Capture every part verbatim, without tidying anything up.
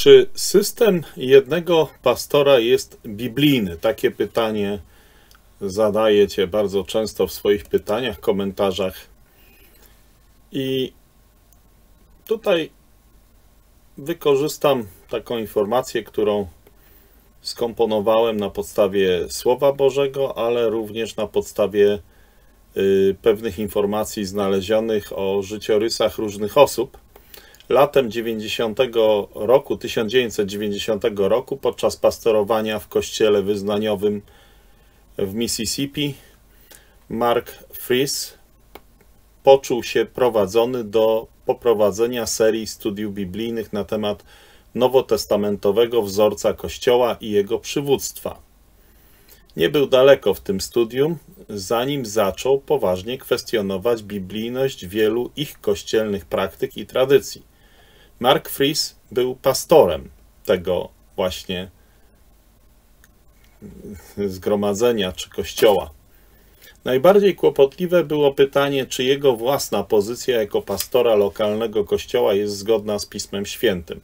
Czy system jednego pastora jest biblijny? Takie pytanie zadajecie bardzo często w swoich pytaniach, komentarzach. I tutaj wykorzystam taką informację, którą skomponowałem na podstawie Słowa Bożego, ale również na podstawie pewnych informacji znalezionych o życiorysach różnych osób. Latem tysiąc dziewięćset dziewięćdziesiątego roku, podczas pastorowania w kościele wyznaniowym w Mississippi, Mark Fries poczuł się prowadzony do poprowadzenia serii studiów biblijnych na temat nowotestamentowego wzorca Kościoła i jego przywództwa. Nie był daleko w tym studium, zanim zaczął poważnie kwestionować biblijność wielu ich kościelnych praktyk i tradycji. Mark Fries był pastorem tego właśnie zgromadzenia czy kościoła. Najbardziej kłopotliwe było pytanie, czy jego własna pozycja jako pastora lokalnego kościoła jest zgodna z Pismem Świętym.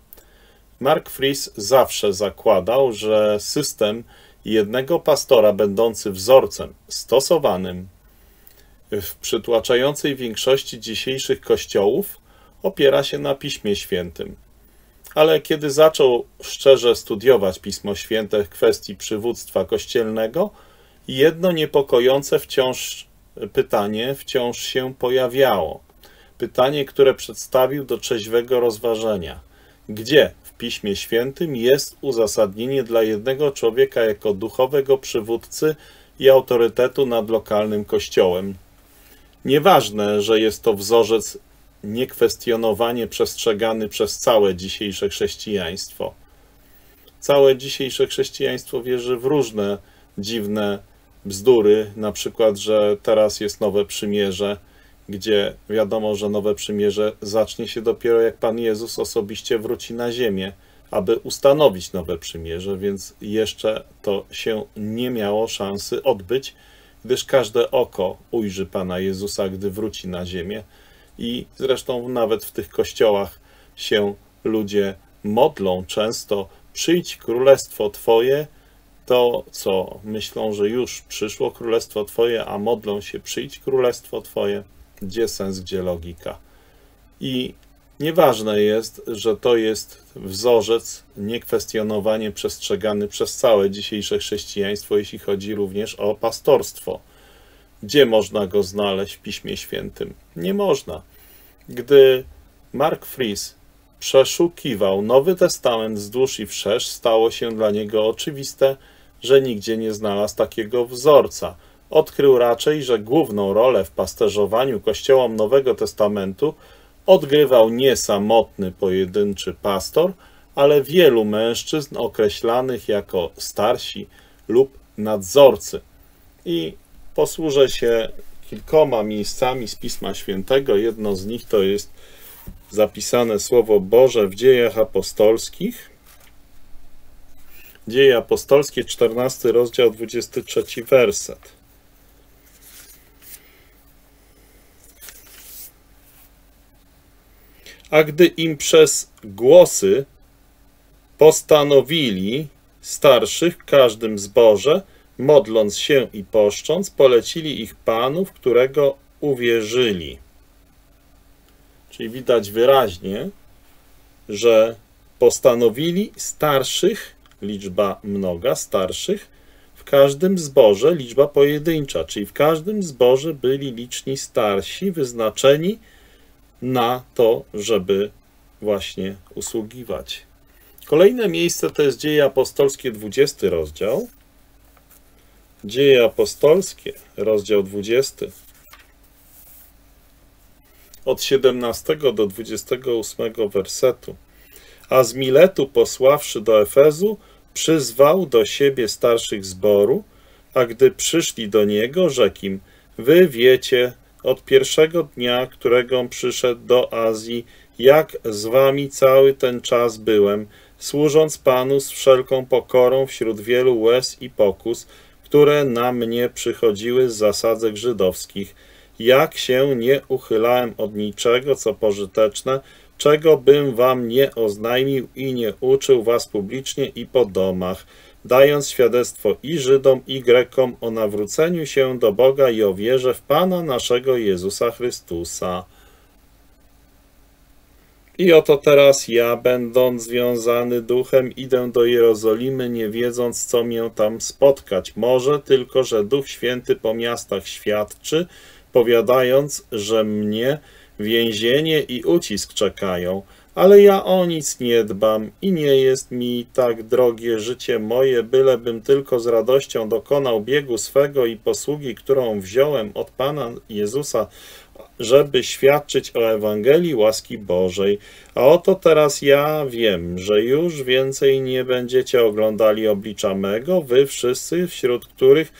Mark Fries zawsze zakładał, że system jednego pastora będący wzorcem stosowanym w przytłaczającej większości dzisiejszych kościołów opiera się na Piśmie Świętym. Ale kiedy zaczął szczerze studiować Pismo Święte w kwestii przywództwa kościelnego, jedno niepokojące wciąż pytanie wciąż się pojawiało. Pytanie, które przedstawił do trzeźwego rozważenia. Gdzie w Piśmie Świętym jest uzasadnienie dla jednego człowieka jako duchowego przywódcy i autorytetu nad lokalnym kościołem? Nieważne, że jest to wzorzec niekwestionowanie przestrzegany przez całe dzisiejsze chrześcijaństwo. Całe dzisiejsze chrześcijaństwo wierzy w różne dziwne bzdury, na przykład, że teraz jest nowe przymierze, gdzie wiadomo, że nowe przymierze zacznie się dopiero jak Pan Jezus osobiście wróci na ziemię, aby ustanowić nowe przymierze, więc jeszcze to się nie miało szansy odbyć, gdyż każde oko ujrzy Pana Jezusa, gdy wróci na ziemię. I zresztą nawet w tych kościołach się ludzie modlą często, przyjdź królestwo Twoje, to co myślą, że już przyszło królestwo Twoje, a modlą się, przyjdź królestwo Twoje, gdzie sens, gdzie logika. I nieważne jest, że to jest wzorzec niekwestionowanie przestrzegany przez całe dzisiejsze chrześcijaństwo, jeśli chodzi również o pastorstwo. Gdzie można go znaleźć w Piśmie Świętym? Nie można. Gdy Mark Fries przeszukiwał Nowy Testament wzdłuż i wszerz, stało się dla niego oczywiste, że nigdzie nie znalazł takiego wzorca. Odkrył raczej, że główną rolę w pasterzowaniu kościołom Nowego Testamentu odgrywał nie samotny pojedynczy pastor, ale wielu mężczyzn określanych jako starsi lub nadzorcy. I posłużę się kilkoma miejscami z Pisma Świętego. Jedno z nich to jest zapisane Słowo Boże w Dziejach Apostolskich. Dzieje Apostolskie, czternasty rozdział, dwudziesty trzeci werset. A gdy im przez głosy postanowili starszych w każdym zborze, modląc się i poszcząc, polecili ich Panu, w którego uwierzyli. Czyli widać wyraźnie, że postanowili starszych, liczba mnoga, starszych, w każdym zborze liczba pojedyncza, czyli w każdym zborze byli liczni starsi, wyznaczeni na to, żeby właśnie usługiwać. Kolejne miejsce to jest Dzieje Apostolskie, dwudziesty rozdział. Dzieje Apostolskie, rozdział dwudziesty. Od siedemnastego do dwudziestego ósmego wersetu. A z Miletu, posławszy do Efezu, przyzwał do siebie starszych zboru, a gdy przyszli do niego, rzekł im, wy wiecie od pierwszego dnia, którego przyszedł do Azji, jak z wami cały ten czas byłem, służąc Panu z wszelką pokorą wśród wielu łez i pokus, które na mnie przychodziły z zasadzek żydowskich, jak się nie uchylałem od niczego, co pożyteczne, czego bym wam nie oznajmił i nie uczył was publicznie i po domach, dając świadectwo i Żydom, i Grekom o nawróceniu się do Boga i o wierze w Pana naszego Jezusa Chrystusa. I oto teraz ja, będąc związany duchem, idę do Jerozolimy, nie wiedząc, co mię tam spotkać. Może tylko, że Duch Święty po miastach świadczy, powiadając, że mnie więzienie i ucisk czekają. Ale ja o nic nie dbam i nie jest mi tak drogie życie moje, bylebym tylko z radością dokonał biegu swego i posługi, którą wziąłem od Pana Jezusa, żeby świadczyć o Ewangelii łaski Bożej. A oto teraz ja wiem, że już więcej nie będziecie oglądali oblicza mego, wy wszyscy, wśród których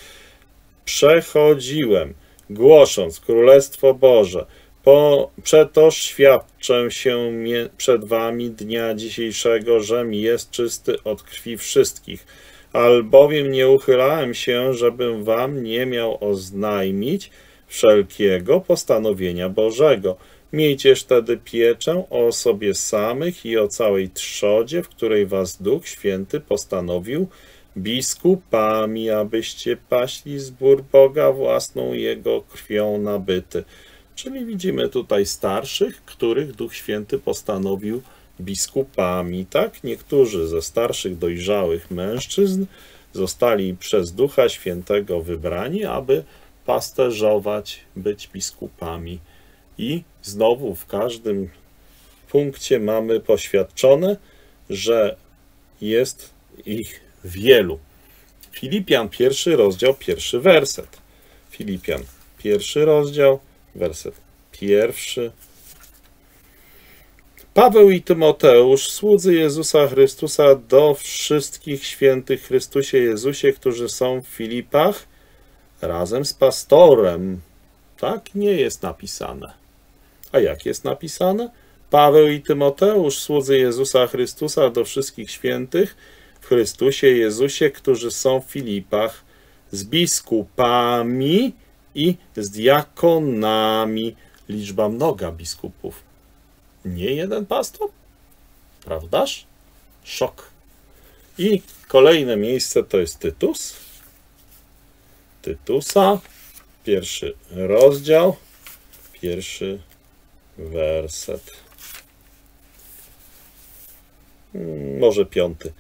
przechodziłem, głosząc Królestwo Boże. Po, przetoż świadczę się mie, przed wami dnia dzisiejszego, żem jest czysty od krwi wszystkich, albowiem nie uchylałem się, żebym wam nie miał oznajmić wszelkiego postanowienia Bożego. Miejcież tedy pieczę o sobie samych i o całej trzodzie, w której was Duch Święty postanowił biskupami, abyście paśli zbór Boga własną jego krwią nabyty. Czyli widzimy tutaj starszych, których Duch Święty postanowił biskupami, tak? Niektórzy ze starszych, dojrzałych mężczyzn zostali przez Ducha Świętego wybrani, aby pasterzować, być biskupami. I znowu w każdym punkcie mamy poświadczone, że jest ich wielu. Filipian pierwszy rozdział, pierwszy werset. Filipian pierwszy rozdział, werset pierwszy. Paweł i Tymoteusz, słudzy Jezusa Chrystusa, do wszystkich świętych w Chrystusie Jezusie, którzy są w Filipach, razem z pastorem. Tak nie jest napisane. A jak jest napisane? Paweł i Tymoteusz, słudzy Jezusa Chrystusa, do wszystkich świętych w Chrystusie Jezusie, którzy są w Filipach, z biskupami i z diakonami. Liczba mnoga biskupów. Nie jeden pastor? Prawdaż? Szok. I kolejne miejsce to jest Tytus. Tytusa, pierwszy rozdział, pierwszy werset. Może piąty.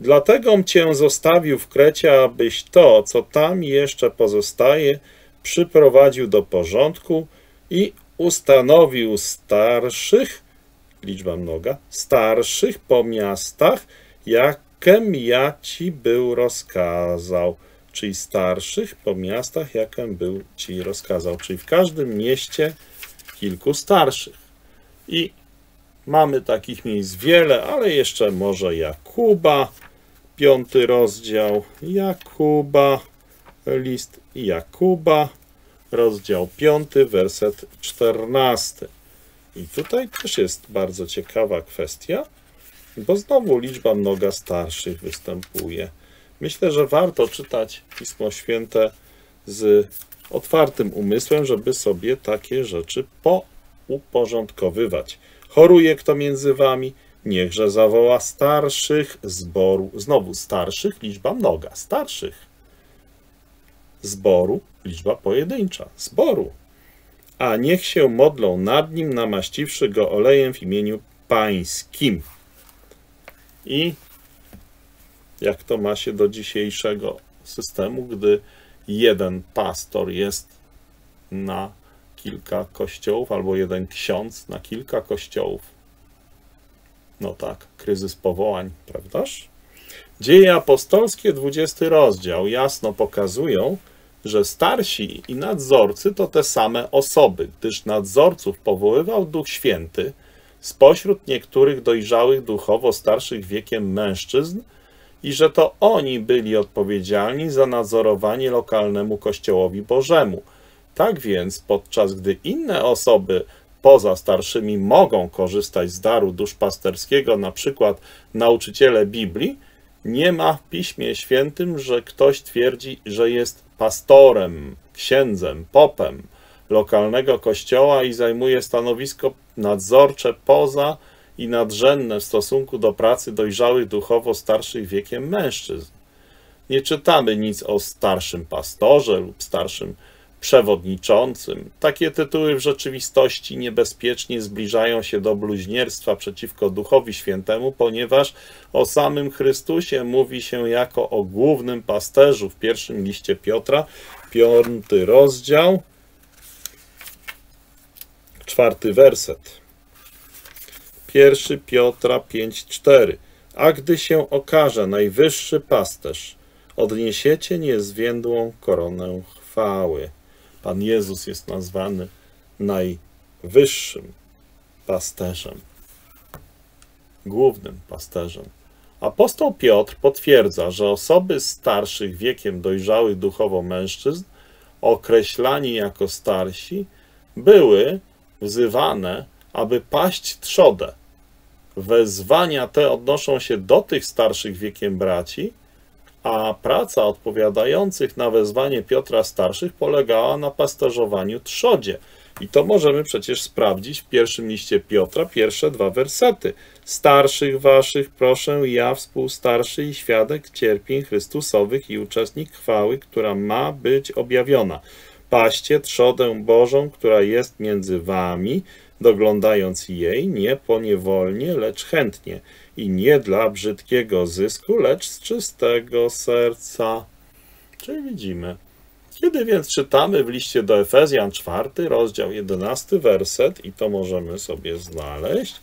Dlatego cię zostawił w Krecie, abyś to, co tam jeszcze pozostaje, przyprowadził do porządku i ustanowił starszych, liczba mnoga, starszych po miastach, jakem ja ci był rozkazał. Czyli starszych po miastach, jakem był ci rozkazał. Czyli w każdym mieście kilku starszych. I mamy takich miejsc wiele, ale jeszcze może Jakuba, piąty rozdział, Jakuba, list Jakuba, rozdział piąty, werset czternasty. I tutaj też jest bardzo ciekawa kwestia, bo znowu liczba mnoga starszych występuje. Myślę, że warto czytać Pismo Święte z otwartym umysłem, żeby sobie takie rzeczy pouporządkowywać. Choruje kto między wami, niechże zawoła starszych zboru. Znowu starszych, liczba mnoga, starszych. Zboru, liczba pojedyncza, zboru. A niech się modlą nad nim, namaściwszy go olejem w imieniu pańskim. I jak to ma się do dzisiejszego systemu, gdy jeden pastor jest na kilka kościołów, albo jeden ksiądz na kilka kościołów. No tak, kryzys powołań, prawdaż? Dzieje apostolskie, dwudziesty rozdział, jasno pokazują, że starsi i nadzorcy to te same osoby, gdyż nadzorców powoływał Duch Święty spośród niektórych dojrzałych duchowo starszych wiekiem mężczyzn, i że to oni byli odpowiedzialni za nadzorowanie lokalnemu Kościołowi Bożemu. Tak więc, podczas gdy inne osoby poza starszymi mogą korzystać z daru duszpasterskiego, na przykład nauczyciele Biblii, nie ma w Piśmie Świętym, że ktoś twierdzi, że jest pastorem, księdzem, popem, lokalnego kościoła i zajmuje stanowisko nadzorcze poza i nadrzędne w stosunku do pracy dojrzałych duchowo starszych wiekiem mężczyzn. Nie czytamy nic o starszym pastorze lub starszym przewodniczącym. Takie tytuły w rzeczywistości niebezpiecznie zbliżają się do bluźnierstwa przeciwko Duchowi Świętemu, ponieważ o samym Chrystusie mówi się jako o głównym pasterzu w pierwszym liście Piotra, piąty rozdział, czwarty werset. Pierwszy Piotra pięć, cztery. A gdy się okaże najwyższy pasterz, odniesiecie niezwiędłą koronę chwały. Pan Jezus jest nazwany najwyższym pasterzem, głównym pasterzem. Apostoł Piotr potwierdza, że osoby starszych wiekiem dojrzałych duchowo mężczyzn, określani jako starsi, były wzywane, aby paść trzodę. Wezwania te odnoszą się do tych starszych wiekiem braci, a praca odpowiadających na wezwanie Piotra starszych polegała na pasterzowaniu trzodzie. I to możemy przecież sprawdzić w pierwszym liście Piotra, pierwsze dwa wersety. Starszych waszych proszę ja, współstarszy i świadek cierpień Chrystusowych i uczestnik chwały, która ma być objawiona. Paście trzodę Bożą, która jest między wami, doglądając jej nie poniewolnie, lecz chętnie i nie dla brzydkiego zysku, lecz z czystego serca. Czyli widzimy. Kiedy więc czytamy w liście do Efezjan czwarty, rozdział jedenasty, werset, i to możemy sobie znaleźć,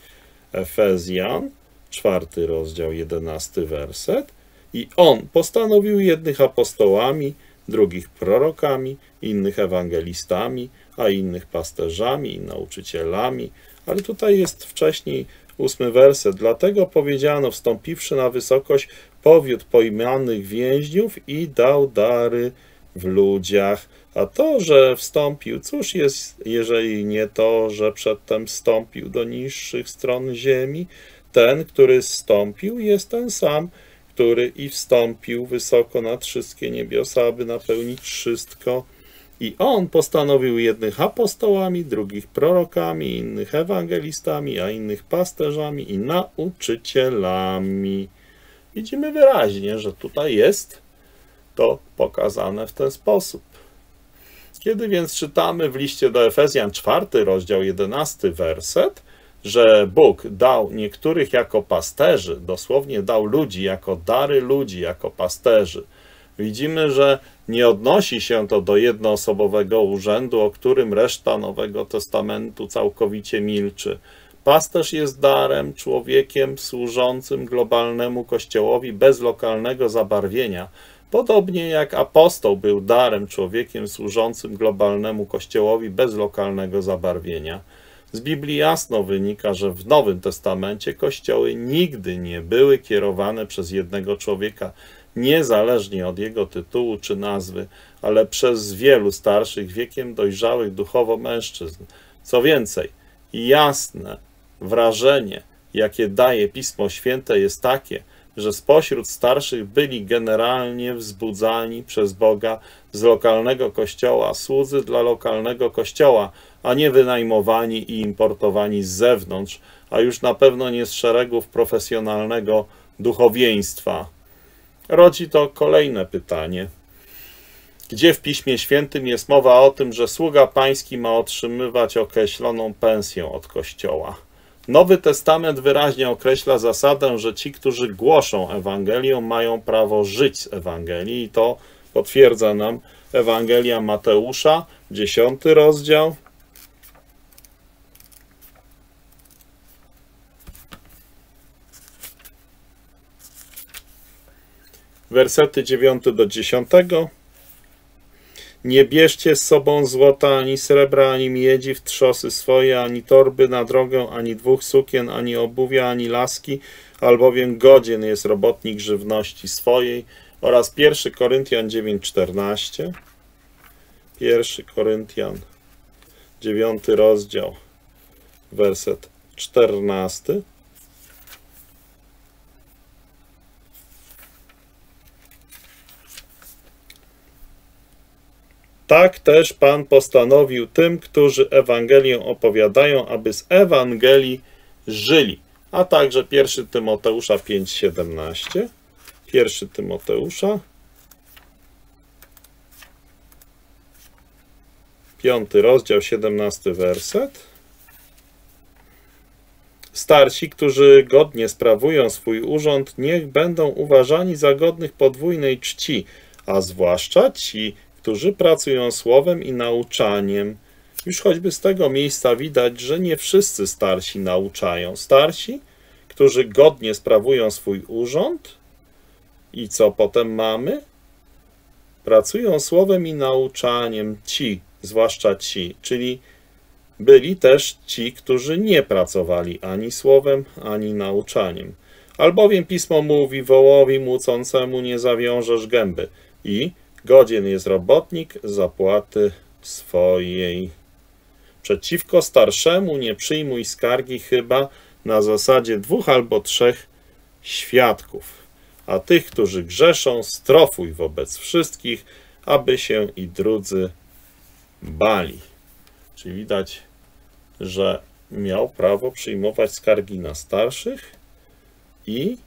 Efezjan czwarty, rozdział jedenasty, werset, i on postanowił jednych apostołami, drugich prorokami, innych ewangelistami, a innych pasterzami i nauczycielami. Ale tutaj jest wcześniej ósmy werset. Dlatego powiedziano, wstąpiwszy na wysokość, powiódł pojmanych więźniów i dał dary w ludziach. A to, że wstąpił, cóż jest, jeżeli nie to, że przedtem wstąpił do niższych stron ziemi? Ten, który wstąpił, jest ten sam, który i wstąpił wysoko nad wszystkie niebiosa, aby napełnić wszystko. I on postanowił jednych apostołami, drugich prorokami, innych ewangelistami, a innych pasterzami i nauczycielami. Widzimy wyraźnie, że tutaj jest to pokazane w ten sposób. Kiedy więc czytamy w liście do Efezjan czwarty, rozdział jedenasty, werset, że Bóg dał niektórych jako pasterzy, dosłownie dał ludzi jako dary ludzi, jako pasterzy, widzimy, że nie odnosi się to do jednoosobowego urzędu, o którym reszta Nowego Testamentu całkowicie milczy. Pasterz jest darem, człowiekiem służącym globalnemu Kościołowi bez lokalnego zabarwienia, podobnie jak apostoł był darem, człowiekiem służącym globalnemu Kościołowi bez lokalnego zabarwienia. Z Biblii jasno wynika, że w Nowym Testamencie kościoły nigdy nie były kierowane przez jednego człowieka, niezależnie od jego tytułu czy nazwy, ale przez wielu starszych wiekiem dojrzałych duchowo mężczyzn. Co więcej, jasne wrażenie, jakie daje Pismo Święte, jest takie, że spośród starszych byli generalnie wzbudzani przez Boga z lokalnego kościoła, słudzy dla lokalnego kościoła, a nie wynajmowani i importowani z zewnątrz, a już na pewno nie z szeregów profesjonalnego duchowieństwa. Rodzi to kolejne pytanie. Gdzie w Piśmie Świętym jest mowa o tym, że sługa pański ma otrzymywać określoną pensję od Kościoła? Nowy Testament wyraźnie określa zasadę, że ci, którzy głoszą Ewangelię, mają prawo żyć z Ewangelii. I to potwierdza nam Ewangelia Mateusza, dziesiąty rozdział, wersety dziewiąty do dziesiątego. Nie bierzcie z sobą złota, ani srebra, ani miedzi w trzosy swoje, ani torby na drogę, ani dwóch sukien, ani obuwia, ani laski, albowiem godzien jest robotnik żywności swojej. Oraz pierwszy Koryntian dziewięć, czternaście. pierwszy Koryntian, dziewiąty rozdział, werset czternasty. Tak też Pan postanowił tym, którzy Ewangelię opowiadają, aby z Ewangelii żyli. A także pierwszy Tymoteusza pięć siedemnaście. pierwszy Tymoteusza, piąty rozdział, siedemnasty werset. Starsi, którzy godnie sprawują swój urząd, niech będą uważani za godnych podwójnej czci, a zwłaszcza ci, którzy pracują słowem i nauczaniem. Już choćby z tego miejsca widać, że nie wszyscy starsi nauczają. Starsi, którzy godnie sprawują swój urząd i co potem mamy? Pracują słowem i nauczaniem ci, zwłaszcza ci, czyli byli też ci, którzy nie pracowali ani słowem, ani nauczaniem. Albowiem Pismo mówi: wołowi młócącemu nie zawiążesz gęby i godzien jest robotnik zapłaty swojej. Przeciwko starszemu nie przyjmuj skargi chyba na zasadzie dwóch albo trzech świadków, a tych, którzy grzeszą, strofuj wobec wszystkich, aby się i drudzy bali. Czyli widać, że miał prawo przyjmować skargi na starszych i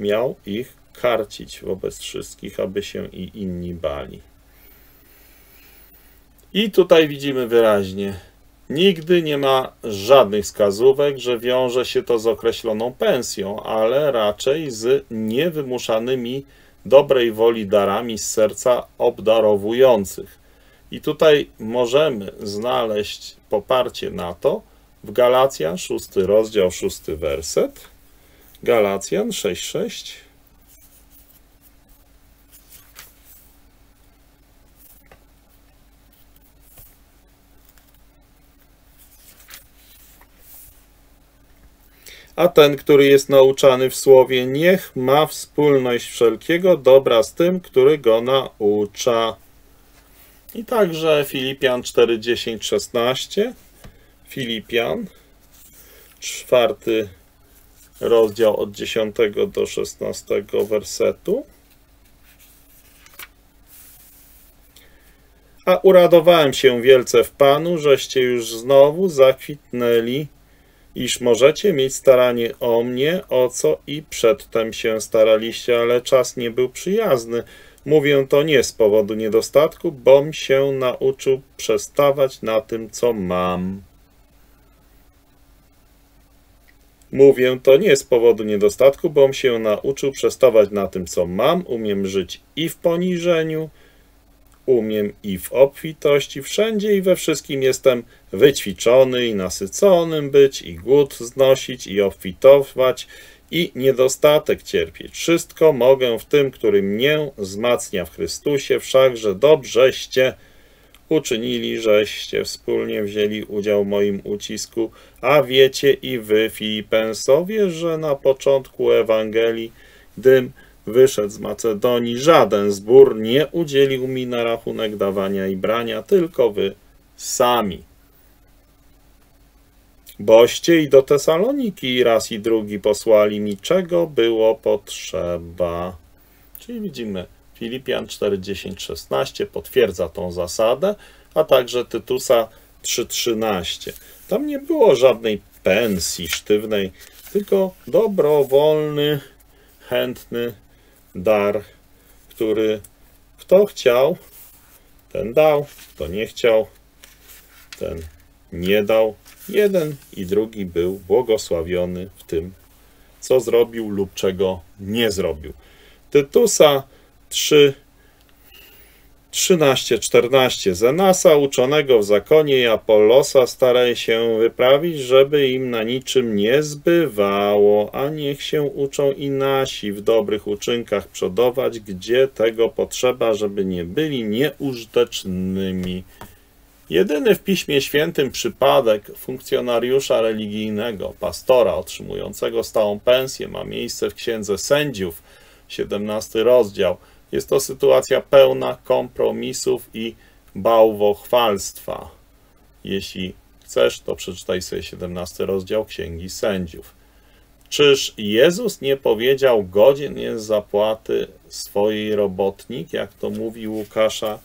miał ich karcić wobec wszystkich, aby się i inni bali. I tutaj widzimy wyraźnie, nigdy nie ma żadnych wskazówek, że wiąże się to z określoną pensją, ale raczej z niewymuszanymi dobrej woli darami z serca obdarowujących. I tutaj możemy znaleźć poparcie na to w Galacjan szósty rozdział, szósty werset. Galacjan sześć sześć. A ten, który jest nauczany w słowie, niech ma wspólność wszelkiego dobra z tym, który go naucza. I także Filipian cztery dziesięć szesnaście, Filipian, czwarty rozdział od dziesiątego do szesnastego wersetu. A uradowałem się wielce w Panu, żeście już znowu zakwitnęli, iż możecie mieć staranie o mnie, o co i przedtem się staraliście, ale czas nie był przyjazny. Mówię to nie z powodu niedostatku, bom się nauczył przestawać na tym, co mam. Mówię to nie z powodu niedostatku, bom się nauczył przestawać na tym, co mam. Umiem żyć i w poniżeniu, umiem i w obfitości. Wszędzie i we wszystkim jestem wyćwiczony i nasyconym być, i głód znosić, i obfitować, i niedostatek cierpieć. Wszystko mogę w tym, który mnie wzmacnia w Chrystusie, wszakże dobrzeście uczynili, żeście wspólnie wzięli udział w moim ucisku, a wiecie i wy, Filipensowie, że na początku Ewangelii, gdym wyszedł z Macedonii, żaden zbór nie udzielił mi na rachunek dawania i brania, tylko wy sami. Boście i do Tesaloniki raz i drugi posłali mi, czego było potrzeba. Czyli widzimy, Filipian cztery dziesięć szesnaście potwierdza tą zasadę, a także Tytusa trzy trzynaście. Tam nie było żadnej pensji sztywnej, tylko dobrowolny, chętny dar, który kto chciał, ten dał, kto nie chciał, ten nie dał. Jeden i drugi był błogosławiony w tym, co zrobił lub czego nie zrobił. Tytusa trzy, trzynaście czternaście. Zenasa, uczonego w zakonie, i Apollosa staraj się wyprawić, żeby im na niczym nie zbywało, a niech się uczą i nasi w dobrych uczynkach przodować, gdzie tego potrzeba, żeby nie byli nieużytecznymi. Jedyny w Piśmie Świętym przypadek funkcjonariusza religijnego, pastora otrzymującego stałą pensję ma miejsce w Księdze Sędziów, siedemnasty rozdział. Jest to sytuacja pełna kompromisów i bałwochwalstwa. Jeśli chcesz, to przeczytaj sobie siedemnasty rozdział Księgi Sędziów. Czyż Jezus nie powiedział: godzien jest zapłaty swojej robotnik, jak to mówi Łukasza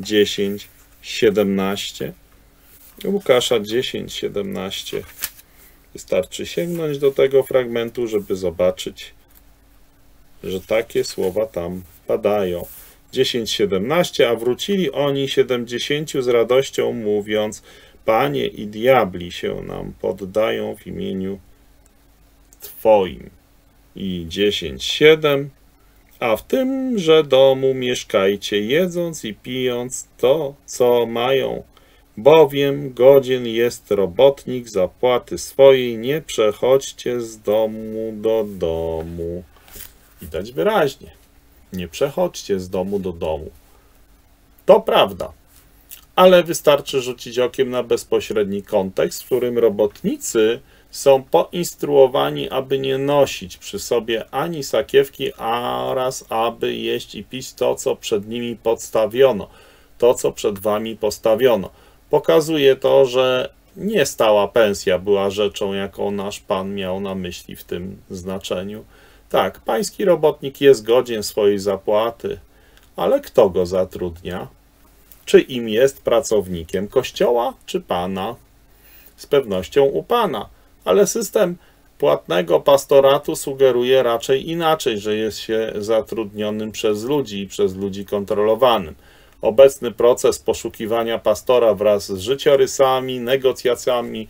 dziesięć, siedemnaście. U Łukasza dziesięć, siedemnaście. Wystarczy sięgnąć do tego fragmentu, żeby zobaczyć, że takie słowa tam padają. dziesięć, siedemnaście, a wrócili oni siedemdziesięciu z radością, mówiąc: Panie, i diabli się nam poddają w imieniu Twoim. I dziesięć, siedem, a w tymże domu mieszkajcie, jedząc i pijąc to, co mają, bowiem godzien jest robotnik zapłaty swojej, nie przechodźcie z domu do domu. Widać wyraźnie. Nie przechodźcie z domu do domu. To prawda, ale wystarczy rzucić okiem na bezpośredni kontekst, w którym robotnicy są poinstruowani, aby nie nosić przy sobie ani sakiewki, oraz aby jeść i pić to, co przed nimi podstawiono, to, co przed wami postawiono. Pokazuje to, że nie stała pensja była rzeczą, jaką nasz Pan miał na myśli w tym znaczeniu. Tak, pański robotnik jest godzien swojej zapłaty, ale kto go zatrudnia? Czy im jest pracownikiem Kościoła, czy Pana? Z pewnością u Pana, ale system płatnego pastoratu sugeruje raczej inaczej, że jest się zatrudnionym przez ludzi i przez ludzi kontrolowanym. Obecny proces poszukiwania pastora wraz z życiorysami, negocjacjami,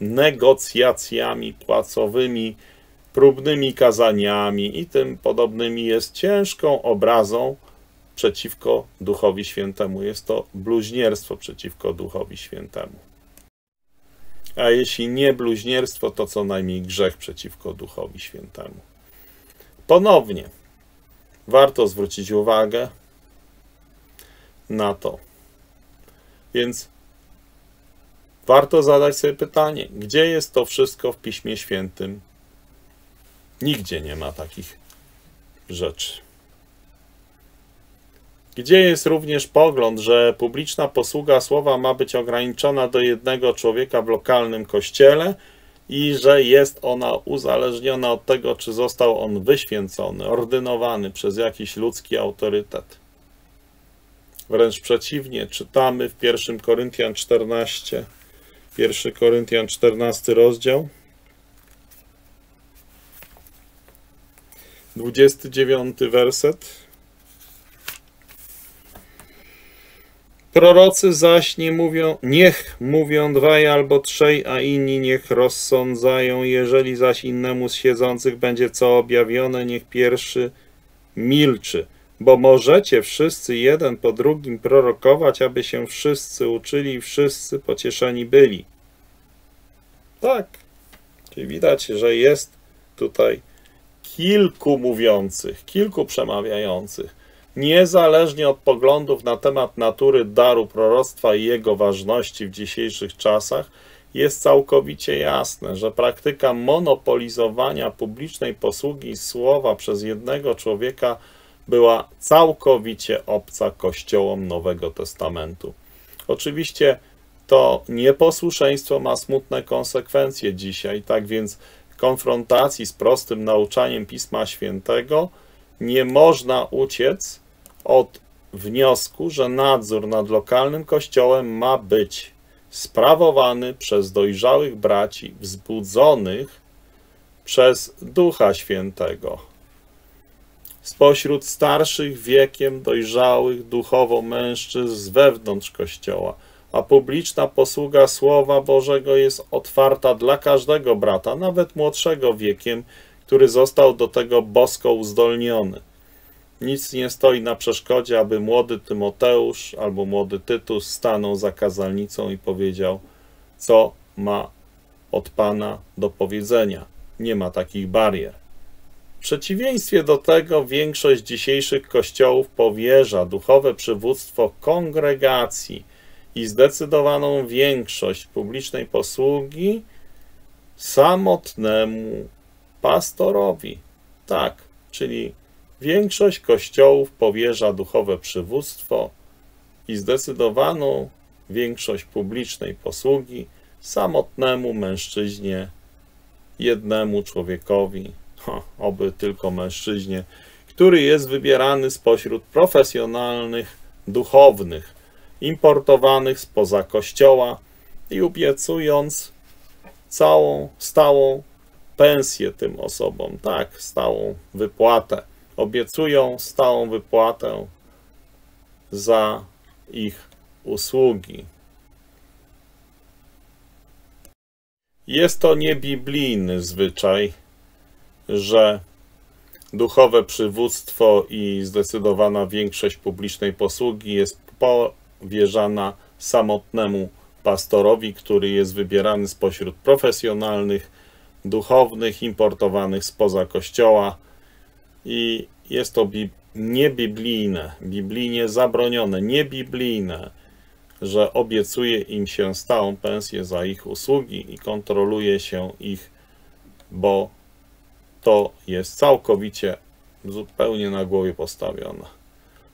negocjacjami płacowymi, próbnymi kazaniami i tym podobnymi jest ciężką obrazą przeciwko Duchowi Świętemu. Jest to bluźnierstwo przeciwko Duchowi Świętemu. A jeśli nie bluźnierstwo, to co najmniej grzech przeciwko Duchowi Świętemu. Ponownie warto zwrócić uwagę na to. Więc warto zadać sobie pytanie, gdzie jest to wszystko w Piśmie Świętym? Nigdzie nie ma takich rzeczy. Gdzie jest również pogląd, że publiczna posługa słowa ma być ograniczona do jednego człowieka w lokalnym kościele i że jest ona uzależniona od tego, czy został on wyświęcony, ordynowany przez jakiś ludzki autorytet. Wręcz przeciwnie, czytamy w pierwszym Koryntian czternaście, pierwszy Koryntian czternasty rozdział, dwudziesty dziewiąty werset. Prorocy zaś nie mówią, niech mówią dwaj albo trzej, a inni niech rozsądzają. Jeżeli zaś innemu z siedzących będzie co objawione, niech pierwszy milczy. Bo możecie wszyscy jeden po drugim prorokować, aby się wszyscy uczyli i wszyscy pocieszeni byli. Tak, czyli widać, że jest tutaj kilku mówiących, kilku przemawiających, niezależnie od poglądów na temat natury daru proroctwa i jego ważności w dzisiejszych czasach, jest całkowicie jasne, że praktyka monopolizowania publicznej posługi słowa przez jednego człowieka była całkowicie obca kościołom Nowego Testamentu. Oczywiście to nieposłuszeństwo ma smutne konsekwencje dzisiaj, tak więc konfrontacji z prostym nauczaniem Pisma Świętego nie można uciec od wniosku, że nadzór nad lokalnym kościołem ma być sprawowany przez dojrzałych braci wzbudzonych przez Ducha Świętego. Spośród starszych wiekiem dojrzałych duchowo mężczyzn z wewnątrz kościoła, a publiczna posługa Słowa Bożego jest otwarta dla każdego brata, nawet młodszego wiekiem, który został do tego bosko uzdolniony. Nic nie stoi na przeszkodzie, aby młody Tymoteusz albo młody Tytus stanął za kazalnicą i powiedział, co ma od Pana do powiedzenia. Nie ma takich barier. W przeciwieństwie do tego większość dzisiejszych kościołów powierza duchowe przywództwo kongregacji i zdecydowaną większość publicznej posługi samotnemu pastorowi. Tak, czyli większość kościołów powierza duchowe przywództwo i zdecydowaną większość publicznej posługi samotnemu mężczyźnie, jednemu człowiekowi, ha, oby tylko mężczyźnie, który jest wybierany spośród profesjonalnych duchownych, importowanych spoza kościoła i obiecując całą stałą pensję tym osobom, tak, stałą wypłatę. Obiecują stałą wypłatę za ich usługi. Jest to niebiblijny zwyczaj, że duchowe przywództwo i zdecydowana większość publicznej posługi jest powierzana samotnemu pastorowi, który jest wybierany spośród profesjonalnych, duchownych, importowanych spoza kościoła i jest to bib- niebiblijne, biblijnie zabronione, niebiblijne, że obiecuje im się stałą pensję za ich usługi i kontroluje się ich, bo to jest całkowicie, zupełnie na głowie postawione.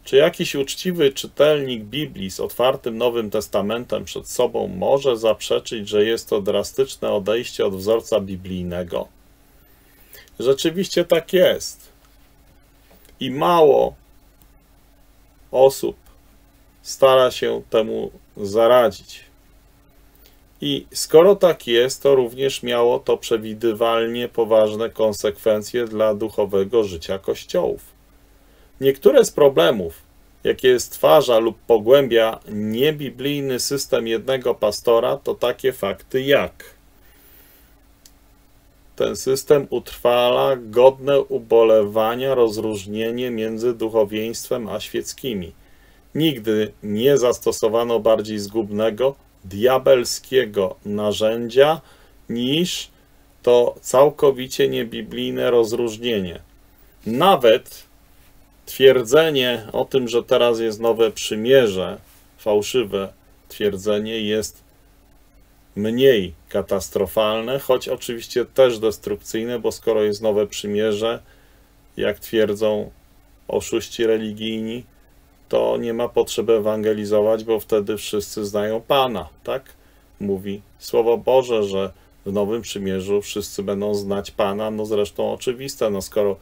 Czy jakiś uczciwy czytelnik Biblii z otwartym Nowym Testamentem przed sobą może zaprzeczyć, że jest to drastyczne odejście od wzorca biblijnego? Rzeczywiście tak jest. I mało osób stara się temu zaradzić. I skoro tak jest, to również miało to przewidywalnie poważne konsekwencje dla duchowego życia kościołów. Niektóre z problemów, jakie stwarza lub pogłębia niebiblijny system jednego pastora, to takie fakty jak: ten system utrwala godne ubolewania rozróżnienie między duchowieństwem a świeckimi. Nigdy nie zastosowano bardziej zgubnego, diabelskiego narzędzia niż to całkowicie niebiblijne rozróżnienie. Nawet twierdzenie o tym, że teraz jest nowe przymierze, fałszywe twierdzenie, jest mniej katastrofalne, choć oczywiście też destrukcyjne, bo skoro jest nowe przymierze, jak twierdzą oszuści religijni, to nie ma potrzeby ewangelizować, bo wtedy wszyscy znają Pana, tak? Mówi Słowo Boże, że w Nowym Przymierzu wszyscy będą znać Pana, no zresztą oczywiste, no skoro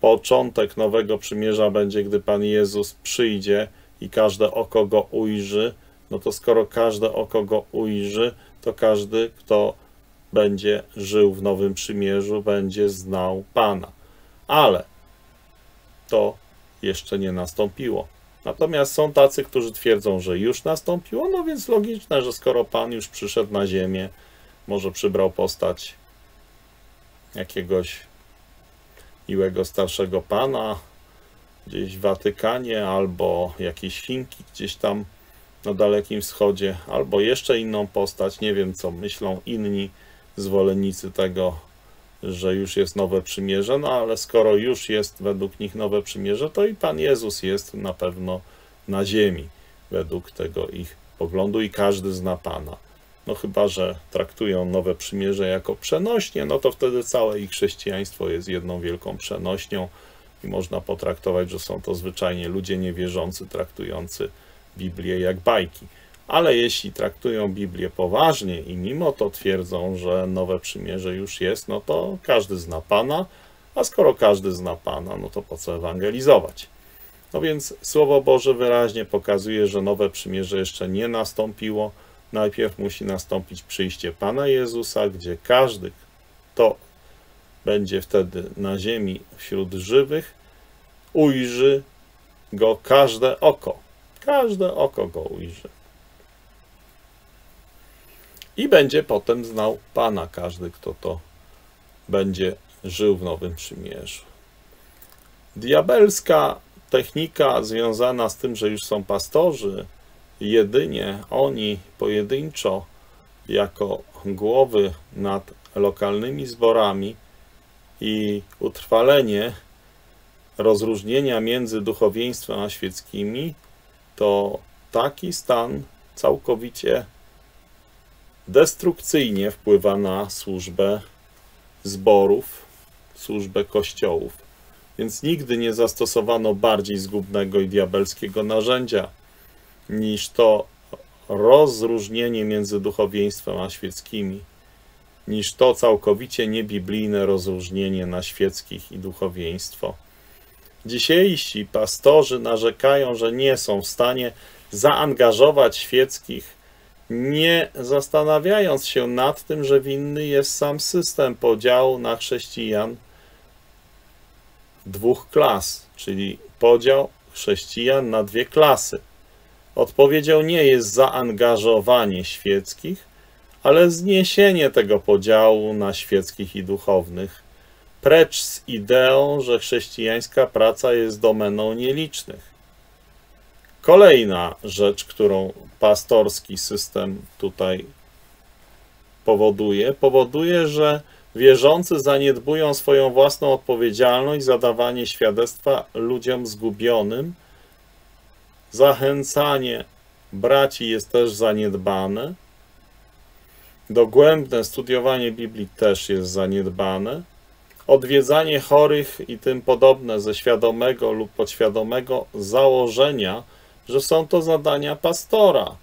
początek Nowego Przymierza będzie, gdy Pan Jezus przyjdzie i każde oko Go ujrzy, no to skoro każde oko Go ujrzy, to każdy, kto będzie żył w Nowym Przymierzu, będzie znał Pana. Ale to jeszcze nie nastąpiło. Natomiast są tacy, którzy twierdzą, że już nastąpiło, no więc logiczne, że skoro Pan już przyszedł na ziemię, może przybrał postać jakiegoś miłego starszego Pana gdzieś w Watykanie, albo jakieś Chinki gdzieś tam na Dalekim Wschodzie, albo jeszcze inną postać, nie wiem co myślą inni zwolennicy tego, że już jest nowe przymierze, no ale skoro już jest według nich nowe przymierze, to i Pan Jezus jest na pewno na ziemi, według tego ich poglądu i każdy zna Pana. No chyba że traktują nowe przymierze jako przenośnie, no to wtedy całe ich chrześcijaństwo jest jedną wielką przenośnią i można potraktować, że są to zwyczajnie ludzie niewierzący, traktujący Biblię jak bajki. Ale jeśli traktują Biblię poważnie i mimo to twierdzą, że nowe przymierze już jest, no to każdy zna Pana, a skoro każdy zna Pana, no to po co ewangelizować? No więc Słowo Boże wyraźnie pokazuje, że nowe przymierze jeszcze nie nastąpiło. Najpierw musi nastąpić przyjście Pana Jezusa, gdzie każdy, kto będzie wtedy na ziemi wśród żywych, ujrzy Go każde oko. Każde oko Go ujrzy. I będzie potem znał Pana każdy, kto to będzie żył w Nowym Przymierzu. Diabelska technika związana z tym, że już są pastorzy, jedynie oni pojedynczo, jako głowy nad lokalnymi zborami i utrwalenie rozróżnienia między duchowieństwem a świeckimi, to taki stan całkowicie destrukcyjnie wpływa na służbę zborów, służbę kościołów. Więc nigdy nie zastosowano bardziej zgubnego i diabelskiego narzędzia niż to rozróżnienie między duchowieństwem a świeckimi, niż to całkowicie niebiblijne rozróżnienie na świeckich i duchowieństwo. Dzisiejsi pastorzy narzekają, że nie są w stanie zaangażować świeckich, nie zastanawiając się nad tym, że winny jest sam system podziału na chrześcijan dwóch klas, czyli podział chrześcijan na dwie klasy. Odpowiedzią nie jest zaangażowanie świeckich, ale zniesienie tego podziału na świeckich i duchownych, precz z ideą, że chrześcijańska praca jest domeną nielicznych. Kolejna rzecz, którą pastorski system tutaj powoduje, powoduje, że wierzący zaniedbują swoją własną odpowiedzialność za dawanie świadectwa ludziom zgubionym. Zachęcanie braci jest też zaniedbane. Dogłębne studiowanie Biblii też jest zaniedbane. Odwiedzanie chorych i tym podobne ze świadomego lub podświadomego założenia, że są to zadania pastora.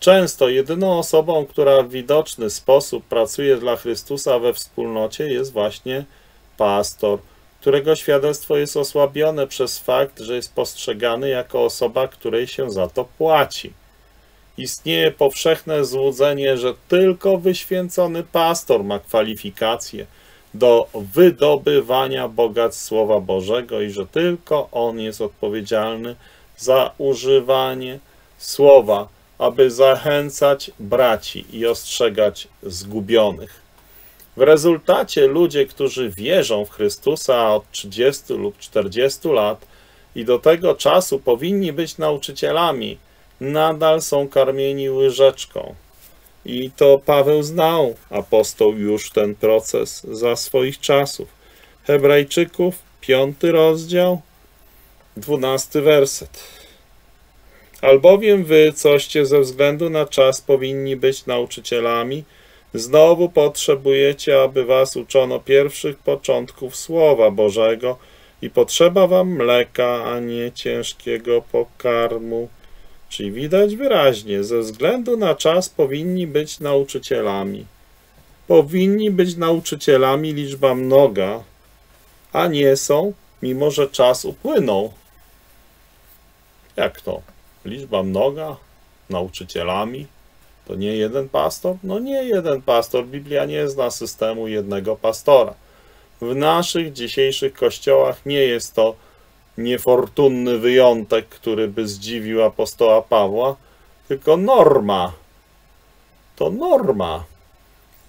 Często jedyną osobą, która w widoczny sposób pracuje dla Chrystusa we wspólnocie, jest właśnie pastor, którego świadectwo jest osłabione przez fakt, że jest postrzegany jako osoba, której się za to płaci. Istnieje powszechne złudzenie, że tylko wyświęcony pastor ma kwalifikacje do wydobywania bogactw Słowa Bożego i że tylko on jest odpowiedzialny za używanie Słowa, aby zachęcać braci i ostrzegać zgubionych. W rezultacie ludzie, którzy wierzą w Chrystusa od trzydziestu lub czterdziestu lat i do tego czasu powinni być nauczycielami, nadal są karmieni łyżeczką. I to Paweł znał, apostoł, już ten proces za swoich czasów. Hebrajczyków, piąty rozdział, dwunasty werset. Albowiem wy, coście ze względu na czas powinni być nauczycielami, znowu potrzebujecie, aby was uczono pierwszych początków Słowa Bożego i potrzeba wam mleka, a nie ciężkiego pokarmu. Czyli widać wyraźnie, ze względu na czas powinni być nauczycielami. Powinni być nauczycielami liczba mnoga, a nie są, mimo że czas upłynął. Jak to? Liczba mnoga, nauczycielami? To nie jeden pastor? No nie jeden pastor. Biblia nie zna systemu jednego pastora. W naszych dzisiejszych kościołach nie jest to niefortunny wyjątek, który by zdziwił apostoła Pawła, tylko norma. To norma.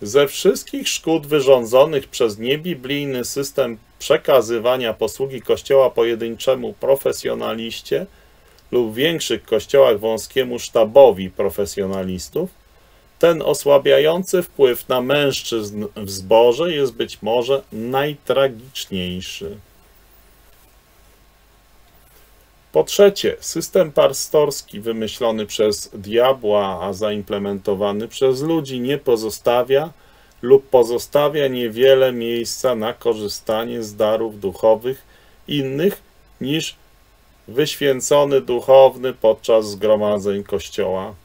Ze wszystkich szkód wyrządzonych przez niebiblijny system przekazywania posługi Kościoła pojedynczemu profesjonaliście lub w większych kościołach wąskiemu sztabowi profesjonalistów, ten osłabiający wpływ na mężczyzn w zborze jest być może najtragiczniejszy. Po trzecie, system pastorski wymyślony przez diabła, a zaimplementowany przez ludzi, nie pozostawia lub pozostawia niewiele miejsca na korzystanie z darów duchowych innych niż wyświęcony duchowny podczas zgromadzeń Kościoła.